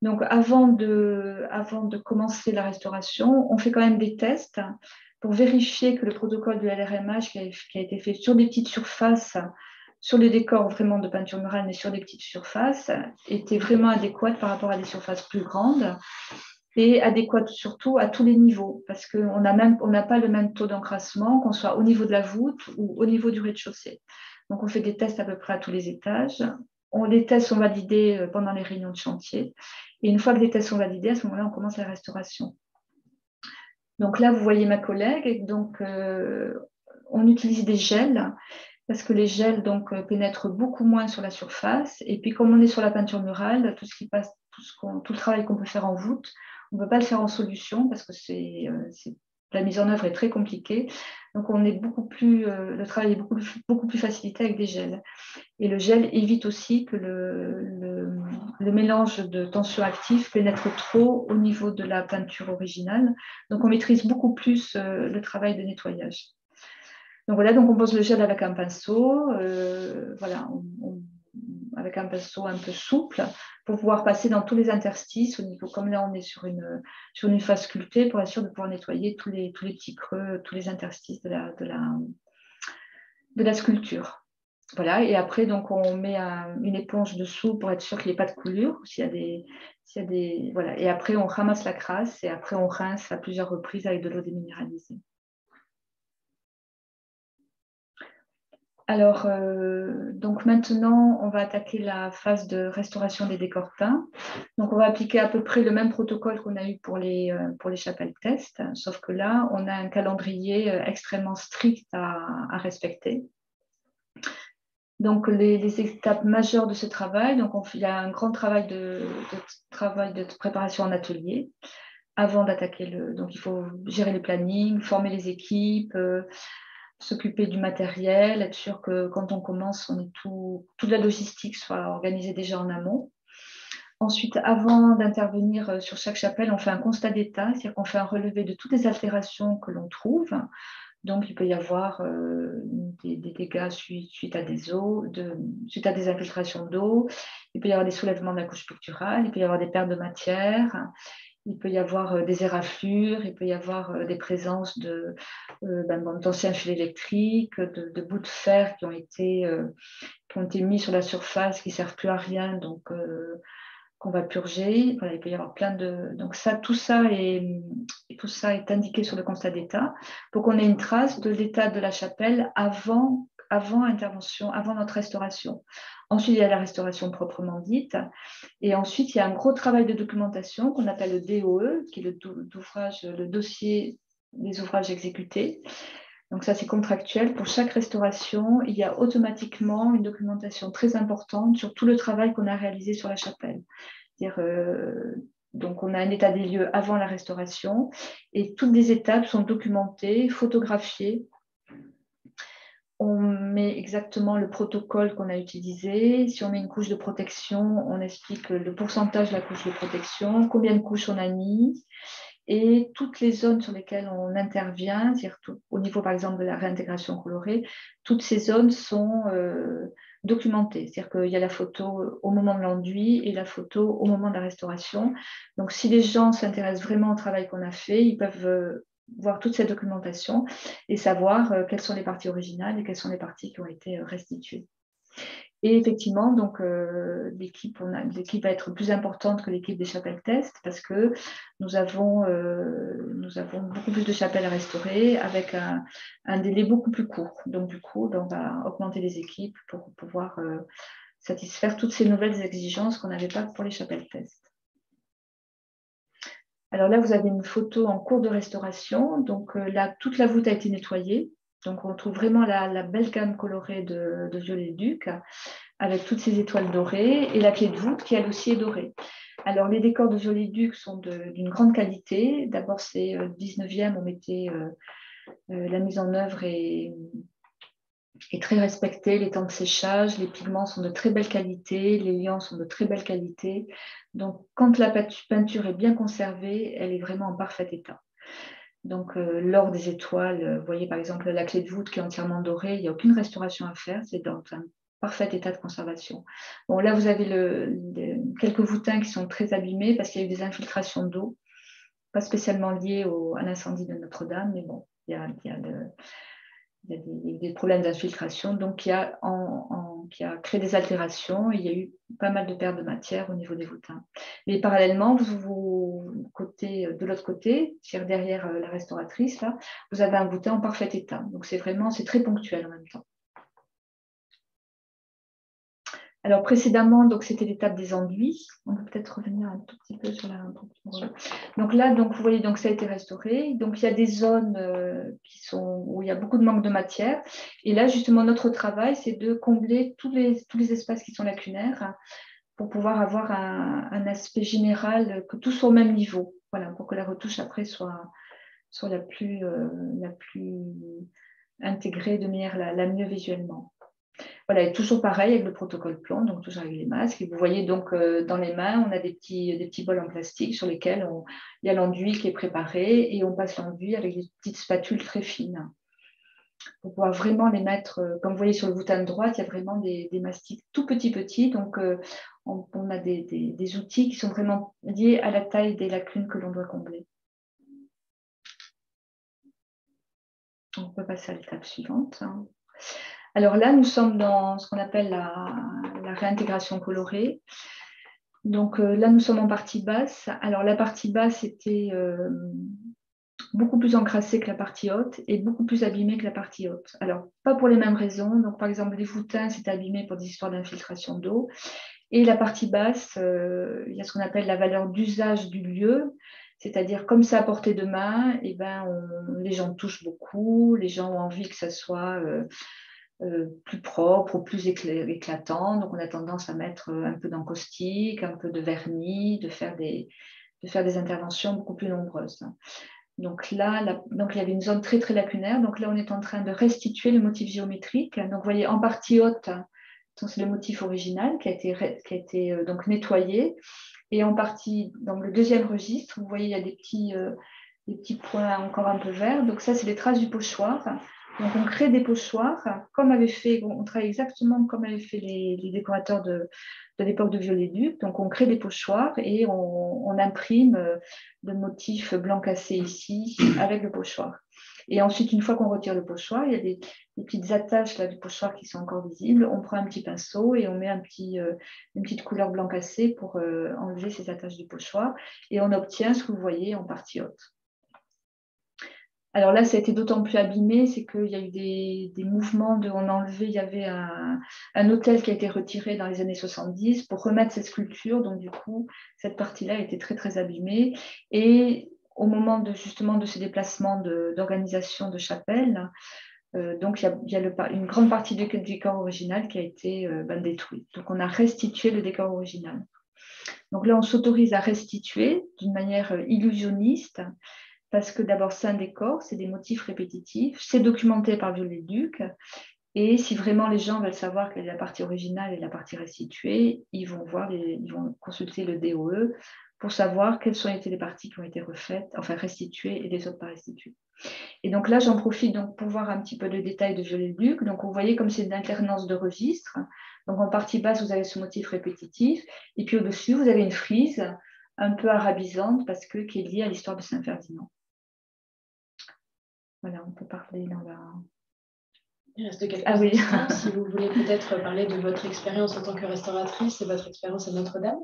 Donc avant de, avant de commencer la restauration, on fait quand même des tests pour vérifier que le protocole du L R M H qui a, qui a été fait sur des petites surfaces, sur les décors vraiment de peinture murale, mais sur des petites surfaces, était vraiment adéquate par rapport à des surfaces plus grandes et adéquate surtout à tous les niveaux, parce qu'on n'a pas le même taux d'encrassement, qu'on soit au niveau de la voûte ou au niveau du rez-de-chaussée. Donc, on fait des tests à peu près à tous les étages. On, les tests sont validés pendant les réunions de chantier. Et une fois que les tests sont validés, à ce moment-là, on commence la restauration. Donc là, vous voyez ma collègue. Donc, euh, on utilise des gels, parce que les gels donc, pénètrent beaucoup moins sur la surface. Et puis, comme on est sur la peinture murale, tout, ce qui passe, tout, ce qu'on, tout le travail qu'on peut faire en voûte, on ne peut pas le faire en solution parce que c'est, c'est, la mise en œuvre est très compliquée. Donc, on est beaucoup plus, le travail est beaucoup, beaucoup plus facilité avec des gels. Et le gel évite aussi que le, le, le mélange de tension active pénètre trop au niveau de la peinture originale. Donc, on maîtrise beaucoup plus le travail de nettoyage. Donc voilà, donc on pose le gel avec un pinceau, euh, voilà, on, on, avec un pinceau un peu souple pour pouvoir passer dans tous les interstices, au niveau, comme là on est sur une, sur une face sculptée, pour être sûr de pouvoir nettoyer tous les, tous les petits creux, tous les interstices de la, de la, de la sculpture. Voilà, et après donc on met un, une éponge dessous pour être sûr qu'il n'y ait pas de coulure, s'il y a des, s'il y a des, voilà, et après on ramasse la crasse et après on rince à plusieurs reprises avec de l'eau déminéralisée. Alors, euh, donc maintenant, on va attaquer la phase de restauration des décors peints. Donc, on va appliquer à peu près le même protocole qu'on a eu pour les, euh, pour les chapelles tests, sauf que là, on a un calendrier extrêmement strict à, à respecter. Donc, les, les étapes majeures de ce travail, donc on, il y a un grand travail de, de, travail de préparation en atelier. Avant d'attaquer le... Donc, il faut gérer le planning, former les équipes... Euh, s'occuper du matériel, être sûr que quand on commence, on est tout, toute la logistique soit organisée déjà en amont. Ensuite, avant d'intervenir sur chaque chapelle, on fait un constat d'état, c'est-à-dire qu'on fait un relevé de toutes les altérations que l'on trouve. Donc, il peut y avoir euh, des, des dégâts suite, suite, à des eaux, de, suite à des infiltrations d'eau, il peut y avoir des soulèvements de la couche picturale, il peut y avoir des pertes de matière. Il peut y avoir des éraflures, il peut y avoir des présences de, euh, d'anciens fils électriques, de, de bouts de fer qui ont été, euh, qui ont été mis sur la surface, qui ne servent plus à rien, donc euh, qu'on va purger. Voilà, il peut y avoir plein de... Donc ça, tout ça est, tout ça est indiqué sur le constat d'état pour qu'on ait une trace de l'état de la chapelle avant, avant intervention, avant notre restauration. Ensuite, il y a la restauration proprement dite. Et ensuite, il y a un gros travail de documentation qu'on appelle le D O E, qui est le, d'ouvrage, le dossier des ouvrages exécutés. Donc ça, c'est contractuel. Pour chaque restauration, il y a automatiquement une documentation très importante sur tout le travail qu'on a réalisé sur la chapelle. C'est-à-dire, euh, donc on a un état des lieux avant la restauration et toutes les étapes sont documentées, photographiées. On met exactement le protocole qu'on a utilisé. Si on met une couche de protection, on explique le pourcentage de la couche de protection, combien de couches on a mis. Et toutes les zones sur lesquelles on intervient, c'est-à-dire tout, au niveau par exemple de la réintégration colorée, toutes ces zones sont euh, documentées. C'est-à-dire qu'il y a la photo au moment de l'enduit et la photo au moment de la restauration. Donc si les gens s'intéressent vraiment au travail qu'on a fait, ils peuvent euh, voir toute cette documentation et savoir euh, quelles sont les parties originales et quelles sont les parties qui ont été euh, restituées. Et effectivement, donc euh, l'équipe, on a, l'équipe va être plus importante que l'équipe des chapelles test parce que nous avons, euh, nous avons beaucoup plus de chapelles à restaurer avec un, un délai beaucoup plus court. Donc du coup, on va augmenter les équipes pour pouvoir euh, satisfaire toutes ces nouvelles exigences qu'on n'avait pas pour les chapelles test. Alors là, vous avez une photo en cours de restauration. Donc euh, là, toute la voûte a été nettoyée. Donc, on trouve vraiment la, la belle gamme colorée de, de Viollet-le-Duc avec toutes ces étoiles dorées et la clé de voûte qui, elle aussi, est dorée. Alors, les décors de Viollet-le-Duc sont d'une grande qualité. D'abord, c'est euh, dix-neuvième, on mettait euh, euh, la mise en œuvre est, est très respectée, les temps de séchage, les pigments sont de très belle qualité, les liants sont de très belle qualité. Donc, quand la peinture est bien conservée, elle est vraiment en parfait état. Donc, euh, l'or des étoiles, euh, vous voyez par exemple la clé de voûte qui est entièrement dorée, il n'y a aucune restauration à faire, c'est dans un parfait état de conservation. Bon, là, vous avez le, le, quelques voûtains qui sont très abîmés parce qu'il y a eu des infiltrations d'eau, pas spécialement liées au, à l'incendie de Notre-Dame, mais bon, il y a, il y a, de, il y a des, des problèmes d'infiltration, donc il y a, en, en, qui a créé des altérations, et il y a eu pas mal de pertes de matière au niveau des voûtains. Mais parallèlement, vous vous Côté, de l'autre côté, c'est-à-dire derrière la restauratrice, là, vous avez un voûtain en parfait état. Donc c'est vraiment, c'est très ponctuel en même temps. Alors précédemment, donc c'était l'étape des enduits. On peut peut-être revenir un tout petit peu sur la. Donc là, donc vous voyez, donc ça a été restauré. Donc il y a des zones euh, qui sont où il y a beaucoup de manque de matière. Et là, justement, notre travail, c'est de combler tous les tous les espaces qui sont lacunaires. Hein, pour pouvoir avoir un, un aspect général, que tout soit au même niveau, voilà, pour que la retouche après soit, soit la, plus, euh, la plus intégrée de manière la, la mieux visuellement. Voilà, et toujours pareil avec le protocole plan, donc toujours avec les masques. Et vous voyez donc euh, dans les mains, on a des petits, des petits bols en plastique sur lesquels on, il y a l'enduit qui est préparé et on passe l'enduit avec des petites spatules très fines. Pour pouvoir vraiment les mettre, comme vous voyez sur le bouton de droite, il y a vraiment des, des mastiques tout petits petits, donc euh, on, on a des, des, des outils qui sont vraiment liés à la taille des lacunes que l'on doit combler. On peut passer à l'étape suivante. Alors là, nous sommes dans ce qu'on appelle la, la réintégration colorée. Donc euh, là, nous sommes en partie basse. Alors la partie basse était... Euh, beaucoup plus encrassée que la partie haute et beaucoup plus abîmée que la partie haute. Alors, pas pour les mêmes raisons. Donc, par exemple, les voûtains, c'est abîmé pour des histoires d'infiltration d'eau. Et la partie basse, euh, il y a ce qu'on appelle la valeur d'usage du lieu, c'est-à-dire comme ça à portée de main, eh ben, on, les gens touchent beaucoup, les gens ont envie que ça soit euh, euh, plus propre ou plus éclatant. Donc, on a tendance à mettre un peu d'encaustique, un peu de vernis, de faire des, de faire des interventions beaucoup plus nombreuses. Donc là, la, donc il y avait une zone très très lacunaire. Donc là, on est en train de restituer le motif géométrique. Donc vous voyez, en partie haute, c'est le motif original qui a été, qui a été euh, donc nettoyé. Et en partie, dans le deuxième registre, vous voyez, il y a des petits, euh, des petits points encore un peu verts. Donc ça, c'est les traces du pochoir. Donc on crée des pochoirs, comme avait fait, on travaille exactement comme avaient fait les, les décorateurs de, de l'époque de Viollet-le-Duc. Donc on crée des pochoirs et on, on imprime le motif blanc cassé ici avec le pochoir. Et ensuite, une fois qu'on retire le pochoir, il y a des, des petites attaches là, du pochoir qui sont encore visibles. On prend un petit pinceau et on met un petit, euh, une petite couleur blanc cassé pour euh, enlever ces attaches du pochoir. Et on obtient ce que vous voyez en partie haute. Alors là, ça a été d'autant plus abîmé, c'est qu'il y a eu des, des mouvements de, on a enlevé, il y avait un, un hôtel qui a été retiré dans les années soixante-dix pour remettre cette sculpture. Donc du coup, cette partie-là a été très très abîmée. Et au moment de justement de ces déplacements d'organisation de, de chapelle, euh, donc il y a, il y a le, une grande partie du décor original qui a été euh, ben, détruite. Donc on a restitué le décor original. Donc là, on s'autorise à restituer d'une manière illusionniste. Parce que d'abord, c'est un décor, c'est des motifs répétitifs, c'est documenté par Viollet-le-Duc. Et si vraiment les gens veulent savoir quelle est la partie originale et la partie restituée, ils vont, voir les, ils vont consulter le D O E pour savoir quelles sont été les parties qui ont été refaites, enfin restituées et les autres pas restituées. Et donc là, j'en profite donc pour voir un petit peu le détail de Viollet-le-Duc. Donc, vous voyez comme c'est une alternance de registres. Donc, en partie basse, vous avez ce motif répétitif. Et puis, au-dessus, vous avez une frise un peu arabisante parce que, qui est liée à l'histoire de Saint-Ferdinand. Voilà, on peut parler dans la... Il reste quelques ah, oui. Si vous voulez peut-être parler de votre expérience en tant que restauratrice et votre expérience à Notre-Dame.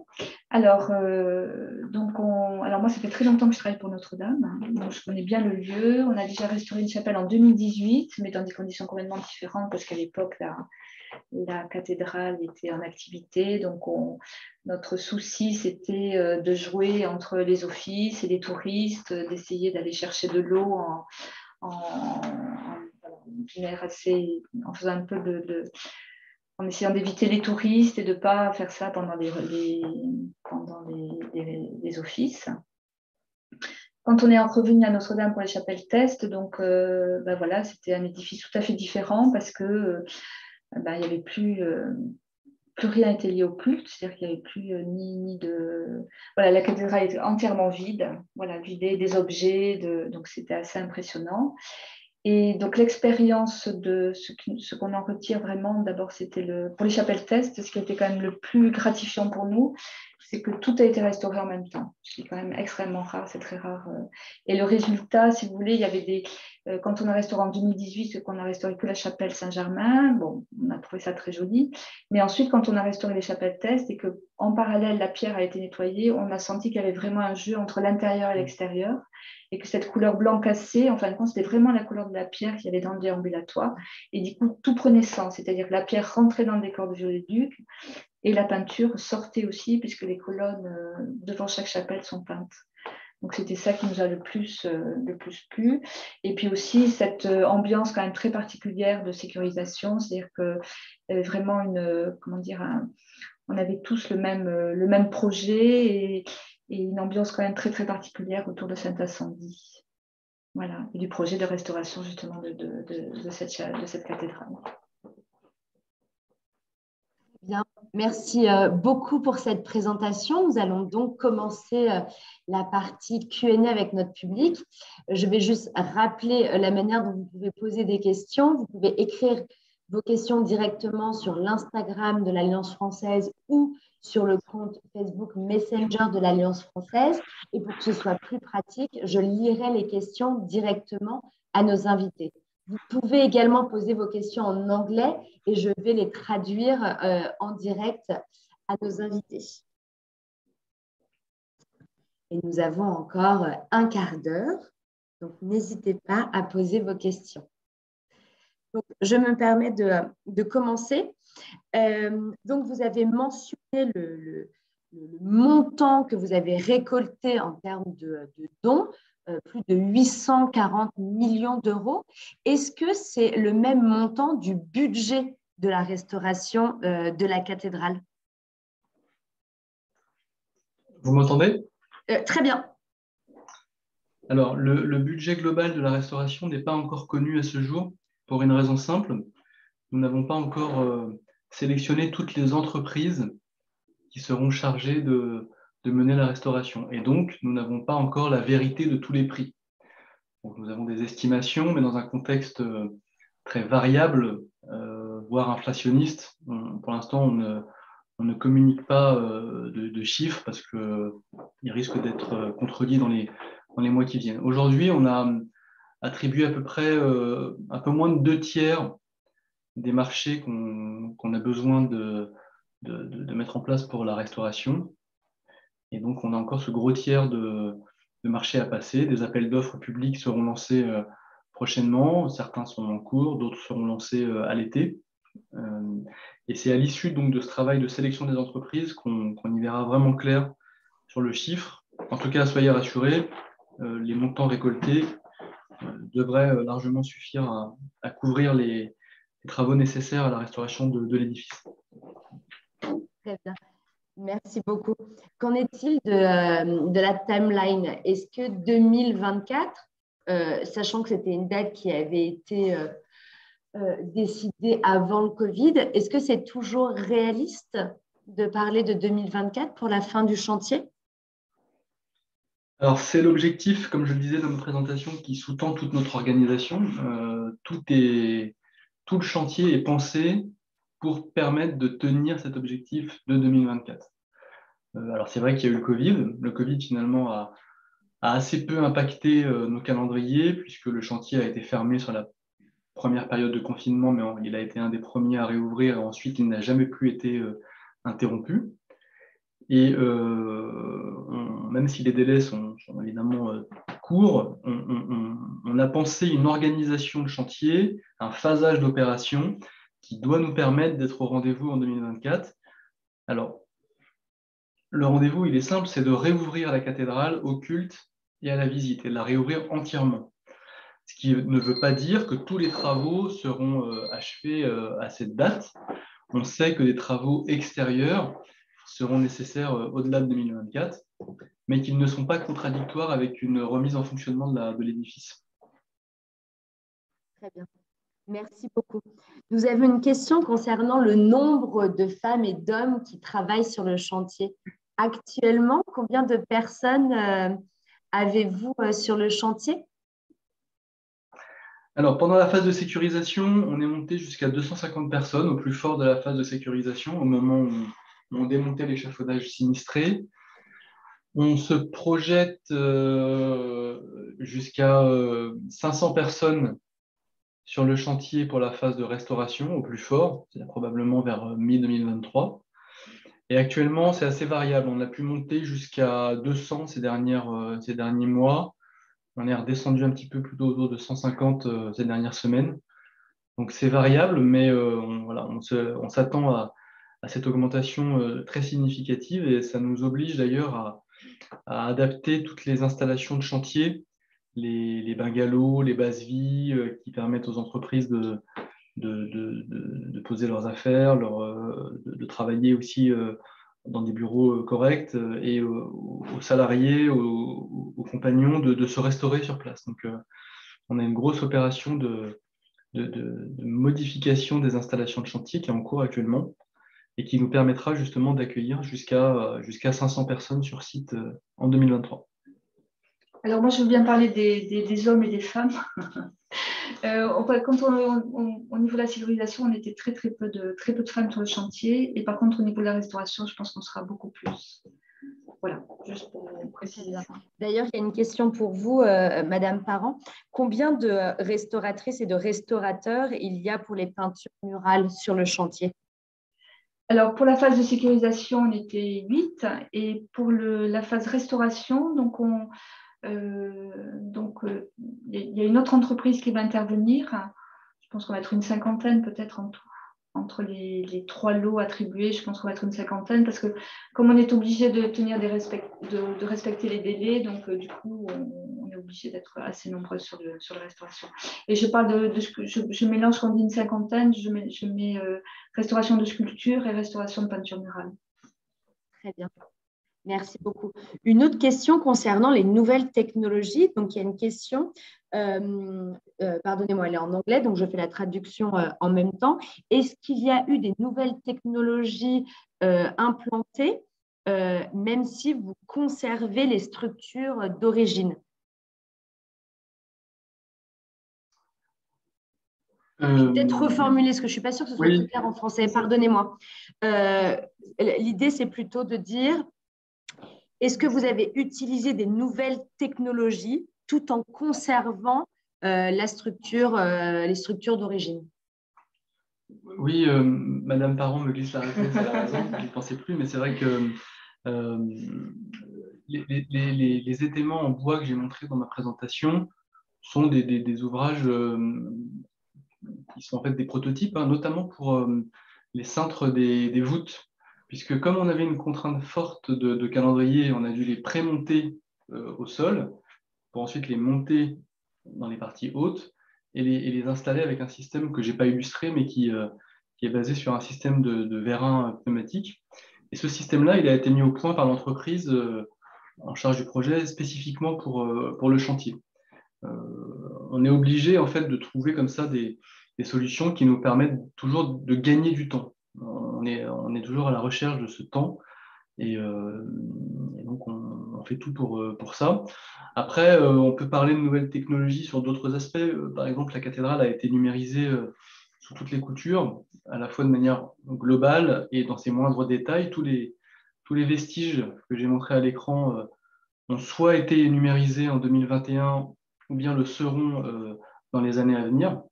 Alors, euh, donc on... Alors, moi, ça fait très longtemps que je travaille pour Notre-Dame. Donc, je connais bien le lieu. On a déjà restauré une chapelle en deux mille dix-huit, mais dans des conditions complètement différentes, parce qu'à l'époque, la... la cathédrale était en activité. Donc, on... notre souci, c'était de jouer entre les offices et les touristes, d'essayer d'aller chercher de l'eau en... En, en, assez, en faisant un peu de, de en essayant d'éviter les touristes et de ne pas faire ça pendant les, les, pendant les, les, les offices. Quand on est revenu à Notre-Dame pour les chapelles test, donc euh, ben voilà, c'était un édifice tout à fait différent parce que euh, ben, il n'y avait plus euh, plus rien n'était lié au culte, c'est-à-dire qu'il n'y avait plus euh, ni, ni de... Voilà, la cathédrale était entièrement vide, voilà, vidée des objets, de... donc c'était assez impressionnant. Et donc l'expérience de ce qu'on en retire vraiment, d'abord c'était le... pour les chapelles test, ce qui était quand même le plus gratifiant pour nous, c'est que tout a été restauré en même temps, ce qui est quand même extrêmement rare, c'est très rare. Et le résultat, si vous voulez, il y avait des... Quand on a restauré en deux mille dix-huit, qu'on a restauré que la chapelle Saint-Germain, bon, on a trouvé ça très joli. Mais ensuite, quand on a restauré les chapelles test et qu'en parallèle, la pierre a été nettoyée, on a senti qu'il y avait vraiment un jeu entre l'intérieur et l'extérieur et que cette couleur blanc cassée, en fin de compte, c'était vraiment la couleur de la pierre qu'il y avait dans le déambulatoire. Et du coup, tout prenait sens, c'est-à-dire que la pierre rentrait dans le décor de Viollet-le-Duc et la peinture sortait aussi puisque les colonnes devant chaque chapelle sont peintes. Donc, c'était ça qui nous a le plus, euh, le plus plu. Et puis aussi, cette euh, ambiance quand même très particulière de sécurisation, c'est-à-dire que euh, vraiment, une, euh, comment dire, un, on avait tous le même, euh, le même projet et, et une ambiance quand même très, très particulière autour de cet incendie. Voilà, et du projet de restauration justement de, de, de, de, cette, de cette cathédrale. Bien, merci beaucoup pour cette présentation. Nous allons donc commencer la partie Q and A avec notre public. Je vais juste rappeler la manière dont vous pouvez poser des questions. Vous pouvez écrire vos questions directement sur l'Instagram de l'Alliance française ou sur le compte Facebook Messenger de l'Alliance française. Et pour que ce soit plus pratique, je lirai les questions directement à nos invités. Vous pouvez également poser vos questions en anglais et je vais les traduire euh, en direct à nos invités. Et nous avons encore un quart d'heure, donc n'hésitez pas à poser vos questions. Donc, je me permets de, de commencer. Euh, donc, vous avez mentionné le, le, le montant que vous avez récolté en termes de, de dons. Plus de huit cent quarante millions d'euros. Est-ce que c'est le même montant du budget de la restauration euh, de la cathédrale? Vous m'entendez? euh, Très bien. Alors, le, le budget global de la restauration n'est pas encore connu à ce jour, pour une raison simple. Nous n'avons pas encore euh, sélectionné toutes les entreprises qui seront chargées de... de mener la restauration. Et donc, nous n'avons pas encore la vérité de tous les prix. Donc, nous avons des estimations, mais dans un contexte très variable, euh, voire inflationniste. On, pour l'instant, on ne, on ne communique pas euh, de, de chiffres parce qu'ils euh, risquent d'être euh, contredits dans les, dans les mois qui viennent. Aujourd'hui, on a attribué à peu près euh, un peu moins de deux tiers des marchés qu'on qu'on a besoin de, de, de, de mettre en place pour la restauration. Et donc, on a encore ce gros tiers de, de marchés à passer. Des appels d'offres publics seront lancés euh, prochainement. Certains sont en cours, d'autres seront lancés euh, à l'été. Euh, et c'est à l'issue donc, de ce travail de sélection des entreprises qu'on qu'on y verra vraiment clair sur le chiffre. En tout cas, soyez rassurés, euh, les montants récoltés euh, devraient euh, largement suffire à, à couvrir les, les travaux nécessaires à la restauration de, de l'édifice. Très bien. Merci beaucoup. Qu'en est-il de, de la timeline? Est-ce que deux mille vingt-quatre, euh, sachant que c'était une date qui avait été euh, euh, décidée avant le Covid, est-ce que c'est toujours réaliste de parler de deux mille vingt-quatre pour la fin du chantier? Alors, c'est l'objectif, comme je le disais dans ma présentation, qui sous-tend toute notre organisation. Euh, tout, est, tout le chantier est pensé pour permettre de tenir cet objectif de deux mille vingt-quatre. Euh, alors, c'est vrai qu'il y a eu le Covid. Le Covid, finalement, a, a assez peu impacté euh, nos calendriers, puisque le chantier a été fermé sur la première période de confinement, mais on, il a été un des premiers à réouvrir, et ensuite, il n'a jamais plus été euh, interrompu. Et euh, on, même si les délais sont, sont évidemment euh, courts, on, on, on a pensé une organisation de chantier, un phasage d'opération, qui doit nous permettre d'être au rendez-vous en deux mille vingt-quatre. Alors, le rendez-vous, il est simple, c'est de réouvrir la cathédrale au culte et à la visite, et de la réouvrir entièrement. Ce qui ne veut pas dire que tous les travaux seront achevés à cette date. On sait que des travaux extérieurs seront nécessaires au-delà de deux mille vingt-quatre, mais qu'ils ne sont pas contradictoires avec une remise en fonctionnement de l'édifice. Très bien. Merci beaucoup. Nous avons une question concernant le nombre de femmes et d'hommes qui travaillent sur le chantier. Actuellement, combien de personnes avez-vous sur le chantier? Alors, pendant la phase de sécurisation, on est monté jusqu'à deux cent cinquante personnes, au plus fort de la phase de sécurisation, au moment où on démontait l'échafaudage sinistré. On se projette jusqu'à cinq cents personnes sur le chantier pour la phase de restauration au plus fort, c'est-à-dire probablement vers mi deux mille vingt-trois. Et actuellement, c'est assez variable. On a pu monter jusqu'à deux cents ces, dernières, ces derniers mois. On est redescendu un petit peu plutôt autour de cent cinquante ces dernières semaines. Donc, c'est variable, mais on, voilà, on se, on s'attend à, à cette augmentation très significative, et ça nous oblige d'ailleurs à, à adapter toutes les installations de chantier, les, les bungalows, les bases-vies euh, qui permettent aux entreprises de, de, de, de poser leurs affaires, leur, euh, de, de travailler aussi euh, dans des bureaux euh, corrects, et euh, aux salariés, aux, aux compagnons de, de se restaurer sur place. Donc, euh, on a une grosse opération de, de, de, de modification des installations de chantier qui est en cours actuellement, et qui nous permettra justement d'accueillir jusqu'à jusqu'à cinq cents personnes sur site euh, en deux mille vingt-trois. Alors moi, je veux bien parler des, des, des hommes et des femmes. euh, on, quand on, on, au niveau de la sécurisation, on était très, très, peu de, très peu de femmes sur le chantier. Et par contre, au niveau de la restauration, je pense qu'on sera beaucoup plus. Voilà, juste pour préciser ça. D'ailleurs, il y a une question pour vous, euh, Madame Parent. Combien de restauratrices et de restaurateurs il y a pour les peintures murales sur le chantier? Alors, pour la phase de sécurisation, on était huit. Et pour le, la phase restauration, donc on... Euh, donc, il euh, y a une autre entreprise qui va intervenir. Je pense qu'on va être une cinquantaine peut-être en tout. Entre les, les trois lots attribués, je pense qu'on va être une cinquantaine, parce que comme on est obligé de tenir des respect, de, de respecter les délais, donc euh, du coup, on, on est obligé d'être assez nombreux sur, le, sur la restauration. Et je parle de, de je, je mélange quand on dit une cinquantaine, je mets, je mets euh, restauration de sculpture et restauration de peinture murale. Très bien. Merci beaucoup. Une autre question concernant les nouvelles technologies. Donc, il y a une question, euh, euh, pardonnez-moi, elle est en anglais, donc je fais la traduction euh, en même temps. Est-ce qu'il y a eu des nouvelles technologies euh, implantées, euh, même si vous conservez les structures d'origine? Je vais peut-être reformuler, parce que je ne suis pas sûre que ce soit oui. clair en français, pardonnez-moi. Euh, l'idée, c'est plutôt de dire… Est-ce que vous avez utilisé des nouvelles technologies tout en conservant euh, la structure, euh, les structures d'origine? Oui, euh, Madame Parent me glisse la réponse à la raison, je n'y pensais plus, mais c'est vrai que euh, les, les, les, les étéments en bois que j'ai montrés dans ma présentation sont des, des, des ouvrages euh, qui sont en fait des prototypes, hein, notamment pour euh, les cintres des, des voûtes, puisque comme on avait une contrainte forte de, de calendrier, on a dû les prémonter euh, au sol, pour ensuite les monter dans les parties hautes et les, et les installer avec un système que je n'ai pas illustré, mais qui, euh, qui est basé sur un système de, de vérin pneumatique. Et ce système-là, il a été mis au point par l'entreprise euh, en charge du projet, spécifiquement pour, euh, pour le chantier. Euh, on est obligé en fait, de trouver comme ça des, des solutions qui nous permettent toujours de gagner du temps. On est, on est toujours à la recherche de ce temps, et, euh, et donc on, on fait tout pour, pour ça. Après, euh, on peut parler de nouvelles technologies sur d'autres aspects. Par exemple, la cathédrale a été numérisée euh, sous toutes les coutures, à la fois de manière globale et dans ses moindres détails. Tous les, tous les vestiges que j'ai montrés à l'écran euh, ont soit été numérisés en deux mille vingt et un, ou bien le seront euh, dans les années à venir.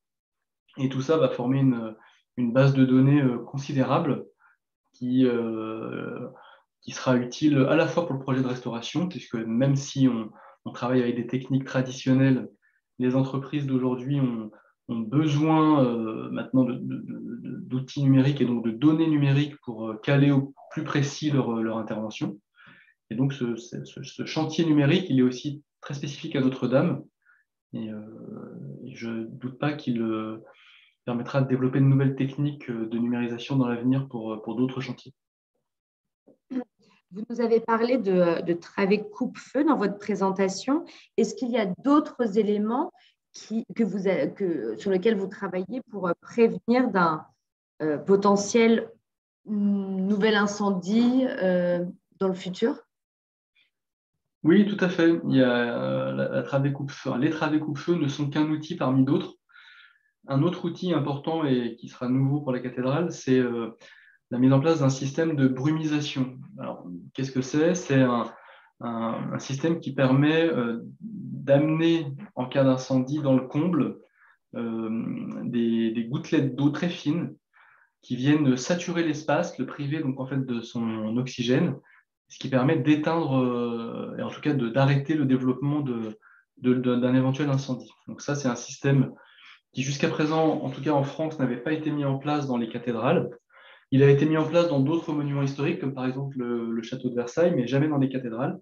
Et tout ça va former une, une base de données euh, considérable qui, euh, qui sera utile à la fois pour le projet de restauration, puisque même si on, on travaille avec des techniques traditionnelles, les entreprises d'aujourd'hui ont, ont besoin euh, maintenant d'outils numériques et donc de données numériques pour euh, caler au plus précis leur, leur intervention. Et donc ce, ce, ce chantier numérique, il est aussi très spécifique à Notre-Dame. Et euh, je ne doute pas qu'il euh, permettra de développer de nouvelles techniques de numérisation dans l'avenir pour, pour d'autres chantiers. Vous nous avez parlé de, de travées coupe-feu dans votre présentation. Est-ce qu'il y a d'autres éléments qui, que vous, que, sur lesquels vous travaillez pour prévenir d'un euh, potentiel nouvel incendie euh, dans le futur ? Oui, tout à fait. Il y a la, la travée coupe-feu. Les travées coupe-feu ne sont qu'un outil parmi d'autres. Un autre outil important et qui sera nouveau pour la cathédrale, c'est euh, la mise en place d'un système de brumisation. Alors, qu'est-ce que c'est? C'est un, un, un système qui permet euh, d'amener, en cas d'incendie, dans le comble, euh, des, des gouttelettes d'eau très fines qui viennent saturer l'espace, le priver donc en fait de son oxygène, ce qui permet d'éteindre, et en tout cas d'arrêter le développement de, de, de, d'un éventuel incendie. Donc ça, c'est un système qui, jusqu'à présent, en tout cas en France, n'avait pas été mis en place dans les cathédrales. Il a été mis en place dans d'autres monuments historiques, comme par exemple le, le château de Versailles, mais jamais dans les cathédrales.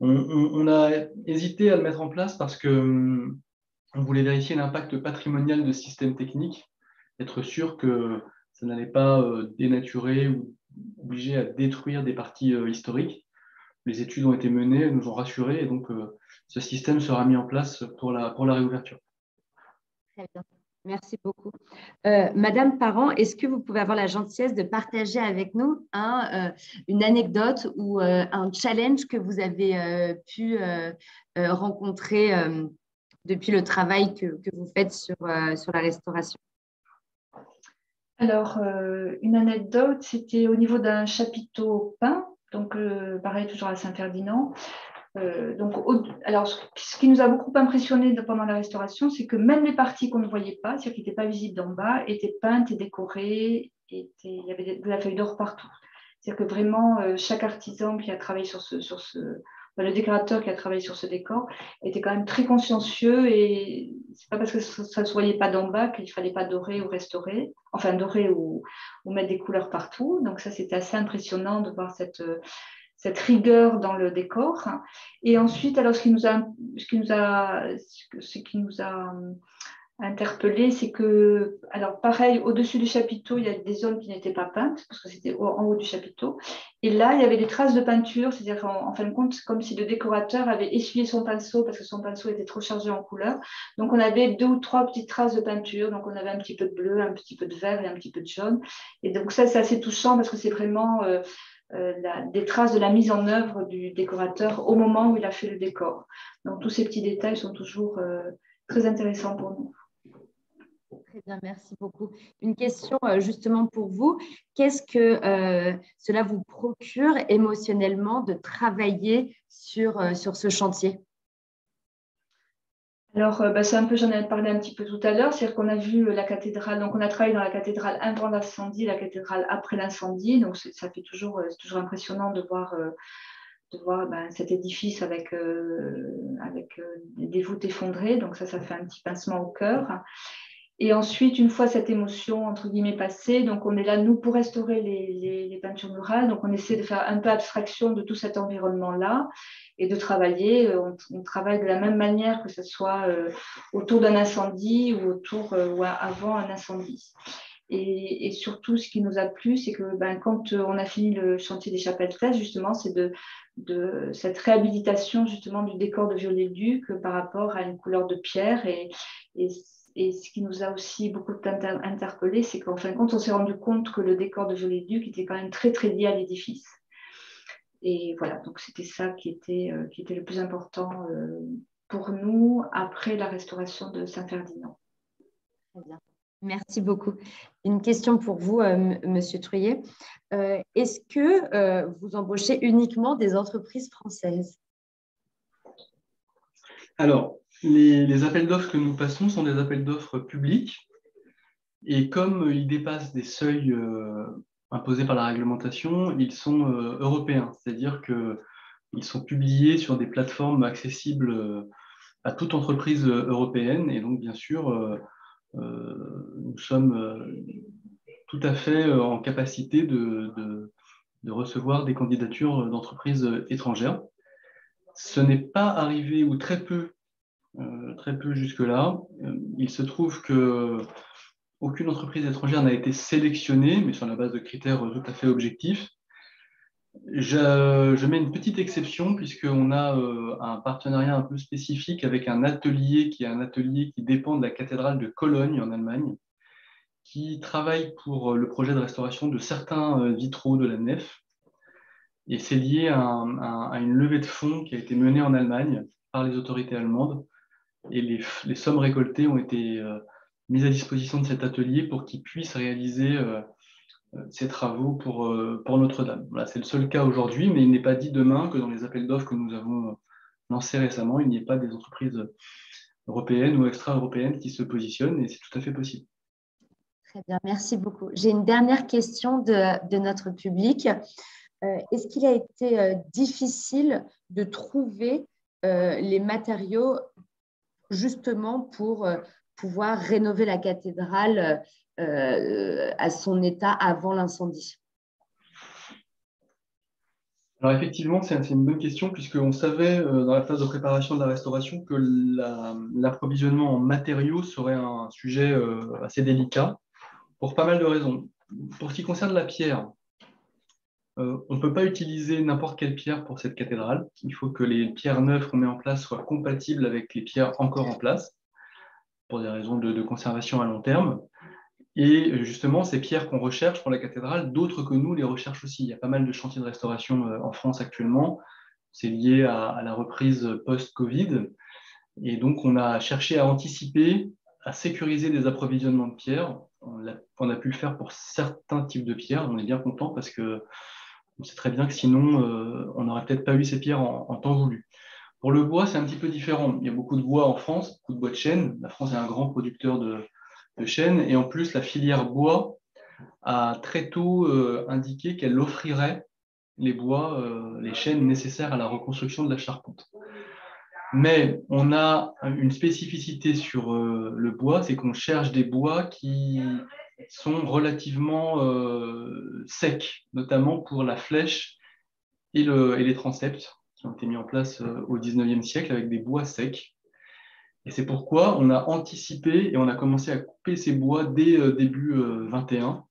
On, on, on a hésité à le mettre en place parce que hum, on voulait vérifier l'impact patrimonial de ce système technique, être sûr que ça n'allait pas euh, dénaturer ou obligés à détruire des parties euh, historiques. Les études ont été menées, elles nous ont rassurés, et donc euh, ce système sera mis en place pour la, pour la réouverture. Très bien, merci beaucoup. Euh, Madame Parent, est-ce que vous pouvez avoir la gentillesse de partager avec nous un, euh, une anecdote ou euh, un challenge que vous avez euh, pu euh, euh, rencontrer euh, depuis le travail que, que vous faites sur, euh, sur la restauration ? Alors, euh, une anecdote, c'était au niveau d'un chapiteau peint, donc euh, pareil, toujours à Saint-Ferdinand. Euh, alors, ce, ce qui nous a beaucoup impressionné pendant la restauration, c'est que même les parties qu'on ne voyait pas, c'est-à-dire qui n'étaient pas visibles d'en bas, étaient peintes et décorées, et il y avait de la feuille d'or partout. C'est-à-dire que vraiment, euh, chaque artisan qui a travaillé sur ce, sur ce enfin, le décorateur qui a travaillé sur ce décor était quand même très consciencieux, et c'est pas parce que ça ne se voyait pas d'en bas qu'il ne fallait pas dorer ou restaurer, enfin dorer ou, ou mettre des couleurs partout. Donc ça, c'était assez impressionnant de voir cette, cette rigueur dans le décor. Et ensuite, alors ce qui nous a, ce qui nous a, ce qui nous a interpellé, c'est que, alors pareil, au-dessus du chapiteau, il y a des zones qui n'étaient pas peintes, parce que c'était en haut du chapiteau, et là, il y avait des traces de peinture, c'est-à-dire en, en fin de compte, comme si le décorateur avait essuyé son pinceau, parce que son pinceau était trop chargé en couleurs, donc on avait deux ou trois petites traces de peinture, donc on avait un petit peu de bleu, un petit peu de vert et un petit peu de jaune, et donc ça, c'est assez touchant, parce que c'est vraiment euh, euh, la, des traces de la mise en œuvre du décorateur au moment où il a fait le décor. Donc tous ces petits détails sont toujours euh, très intéressants pour nous. Très bien, merci beaucoup. Une question justement pour vous. Qu'est-ce que euh, cela vous procure émotionnellement de travailler sur, euh, sur ce chantier? Alors, euh, bah, c'est un peu, j'en ai parlé un petit peu tout à l'heure, c'est-à-dire qu'on a vu la cathédrale, donc on a travaillé dans la cathédrale avant l'incendie, la cathédrale après l'incendie, donc ça fait toujours, euh, c'est toujours impressionnant de voir... Euh, de voir ben, cet édifice avec, euh, avec euh, des voûtes effondrées. Donc ça, ça fait un petit pincement au cœur. Et ensuite, une fois cette émotion, entre guillemets, passée, donc on est là, nous, pour restaurer les, les, les peintures murales. Donc, on essaie de faire un peu abstraction de tout cet environnement-là et de travailler. On, on travaille de la même manière, que ce soit euh, autour d'un incendie ou, autour, euh, ou avant un incendie. Et, et surtout, ce qui nous a plu, c'est que ben, quand on a fini le chantier des chapelles treize, justement, c'est de, de cette réhabilitation, justement, du décor de Viollet-le-Duc par rapport à une couleur de pierre et, et Et ce qui nous a aussi beaucoup interpellé, c'est qu'en fin de compte, on s'est rendu compte que le décor de Viollet-le-Duc était quand même très, très lié à l'édifice. Et voilà, donc c'était ça qui était, euh, qui était le plus important euh, pour nous après la restauration de Saint-Ferdinand. Très bien, merci beaucoup. Une question pour vous, euh, Monsieur Truillet. Euh, Est-ce que euh, vous embauchez uniquement des entreprises françaises? Alors, Les, les appels d'offres que nous passons sont des appels d'offres publics, et comme ils dépassent des seuils euh, imposés par la réglementation, ils sont euh, européens, c'est-à-dire qu'ils sont publiés sur des plateformes accessibles euh, à toute entreprise européenne, et donc bien sûr, euh, euh, nous sommes euh, tout à fait en capacité de, de, de recevoir des candidatures d'entreprises étrangères. Ce n'est pas arrivé, ou très peu, Euh, très peu jusque-là. Euh, il se trouve qu'aucune entreprise étrangère n'a été sélectionnée, mais sur la base de critères tout à fait objectifs. Je, je mets une petite exception, puisqu'on a euh, un partenariat un peu spécifique avec un atelier qui est un atelier qui dépend de la cathédrale de Cologne en Allemagne, qui travaille pour le projet de restauration de certains vitraux de la nef. Et c'est lié à, à, à une levée de fonds qui a été menée en Allemagne par les autorités allemandes. Et les, les sommes récoltées ont été euh, mises à disposition de cet atelier pour qu'il puisse réaliser euh, ses travaux pour, euh, pour Notre-Dame. Voilà, c'est le seul cas aujourd'hui, mais il n'est pas dit demain que dans les appels d'offres que nous avons lancés récemment, il n'y ait pas des entreprises européennes ou extra-européennes qui se positionnent, et c'est tout à fait possible. Très bien, merci beaucoup. J'ai une dernière question de, de notre public. Euh, est-ce qu'il a été euh, difficile de trouver euh, les matériaux justement pour euh, pouvoir rénover la cathédrale euh, à son état avant l'incendie? Alors effectivement, c'est une bonne question, puisqu'on savait euh, dans la phase de préparation de la restauration que l'approvisionnement la, en matériaux serait un sujet euh, assez délicat pour pas mal de raisons. Pour ce qui concerne la pierre, euh, on ne peut pas utiliser n'importe quelle pierre pour cette cathédrale. Il faut que les pierres neuves qu'on met en place soient compatibles avec les pierres encore en place, pour des raisons de, de conservation à long terme. Et justement, ces pierres qu'on recherche pour la cathédrale, d'autres que nous les recherchent aussi. Il y a pas mal de chantiers de restauration en France actuellement. C'est lié à, à la reprise post-Covid. Et donc, on a cherché à anticiper, à sécuriser des approvisionnements de pierres. On a, on a pu le faire pour certains types de pierres. On est bien content parce que on sait très bien que sinon, euh, on n'aurait peut-être pas eu ces pierres en, en temps voulu. Pour le bois, c'est un petit peu différent. Il y a beaucoup de bois en France, beaucoup de bois de chêne. La France est un grand producteur de, de chêne. Et en plus, la filière bois a très tôt euh, indiqué qu'elle offrirait les bois, euh, les chênes nécessaires à la reconstruction de la charpente. Mais on a une spécificité sur euh, le bois, c'est qu'on cherche des bois qui sont relativement euh, secs, notamment pour la flèche et, le, et les transepts qui ont été mis en place euh, au dix-neuvième siècle avec des bois secs. Et c'est pourquoi on a anticipé et on a commencé à couper ces bois dès euh, début euh, vingt et un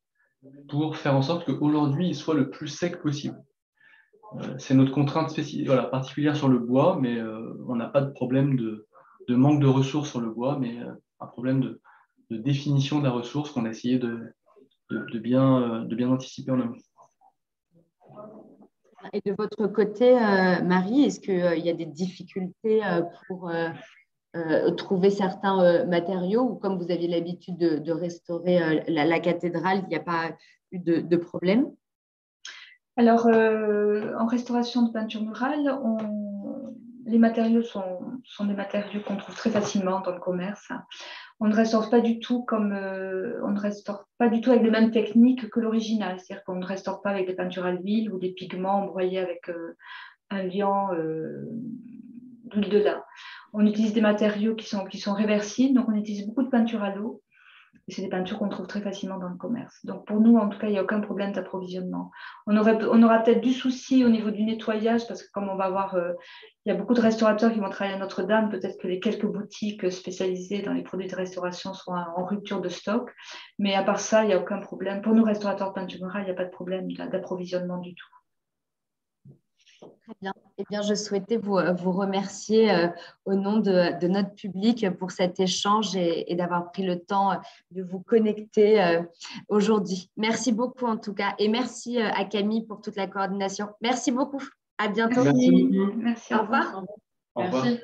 pour faire en sorte qu'aujourd'hui, ils soient le plus secs possible. Euh, c'est notre contrainte spécifique, voilà, particulière sur le bois, mais euh, on n'a pas de problème de, de manque de ressources sur le bois, mais euh, un problème de de définition de la ressource qu'on a essayé de, de, de, bien, de bien anticiper en amont. Et de votre côté, euh, Marie, est-ce qu'il euh, y a des difficultés euh, pour euh, euh, trouver certains euh, matériaux, ou comme vous aviez l'habitude de, de restaurer euh, la, la cathédrale, il n'y a pas eu de, de problème? Alors, euh, en restauration de peinture murale, on, les matériaux sont, sont des matériaux qu'on trouve très facilement dans le commerce. On ne restaure pas du tout comme euh, on ne restaure pas du tout avec les mêmes techniques que l'original, c'est-à-dire qu'on ne restaure pas avec des peintures à l'huile ou des pigments broyés avec euh, un liant euh, d'huile de lin. On utilise des matériaux qui sont, qui sont réversibles, donc on utilise beaucoup de peinture à l'eau. Et c'est des peintures qu'on trouve très facilement dans le commerce. Donc pour nous, en tout cas, il n'y a aucun problème d'approvisionnement. On, on aura peut-être du souci au niveau du nettoyage, parce que comme on va avoir, euh, il y a beaucoup de restaurateurs qui vont travailler à Notre-Dame, peut-être que les quelques boutiques spécialisées dans les produits de restauration sont en rupture de stock. Mais à part ça, il n'y a aucun problème. Pour nous, restaurateurs de peinture murale, il n'y a pas de problème d'approvisionnement du tout. Très bien. Eh bien, je souhaitais vous, vous remercier euh, au nom de, de notre public pour cet échange et, et d'avoir pris le temps de vous connecter euh, aujourd'hui. Merci beaucoup en tout cas. Et merci à Camille pour toute la coordination. Merci beaucoup. À bientôt. Merci. Merci. Au revoir. Au revoir. Merci.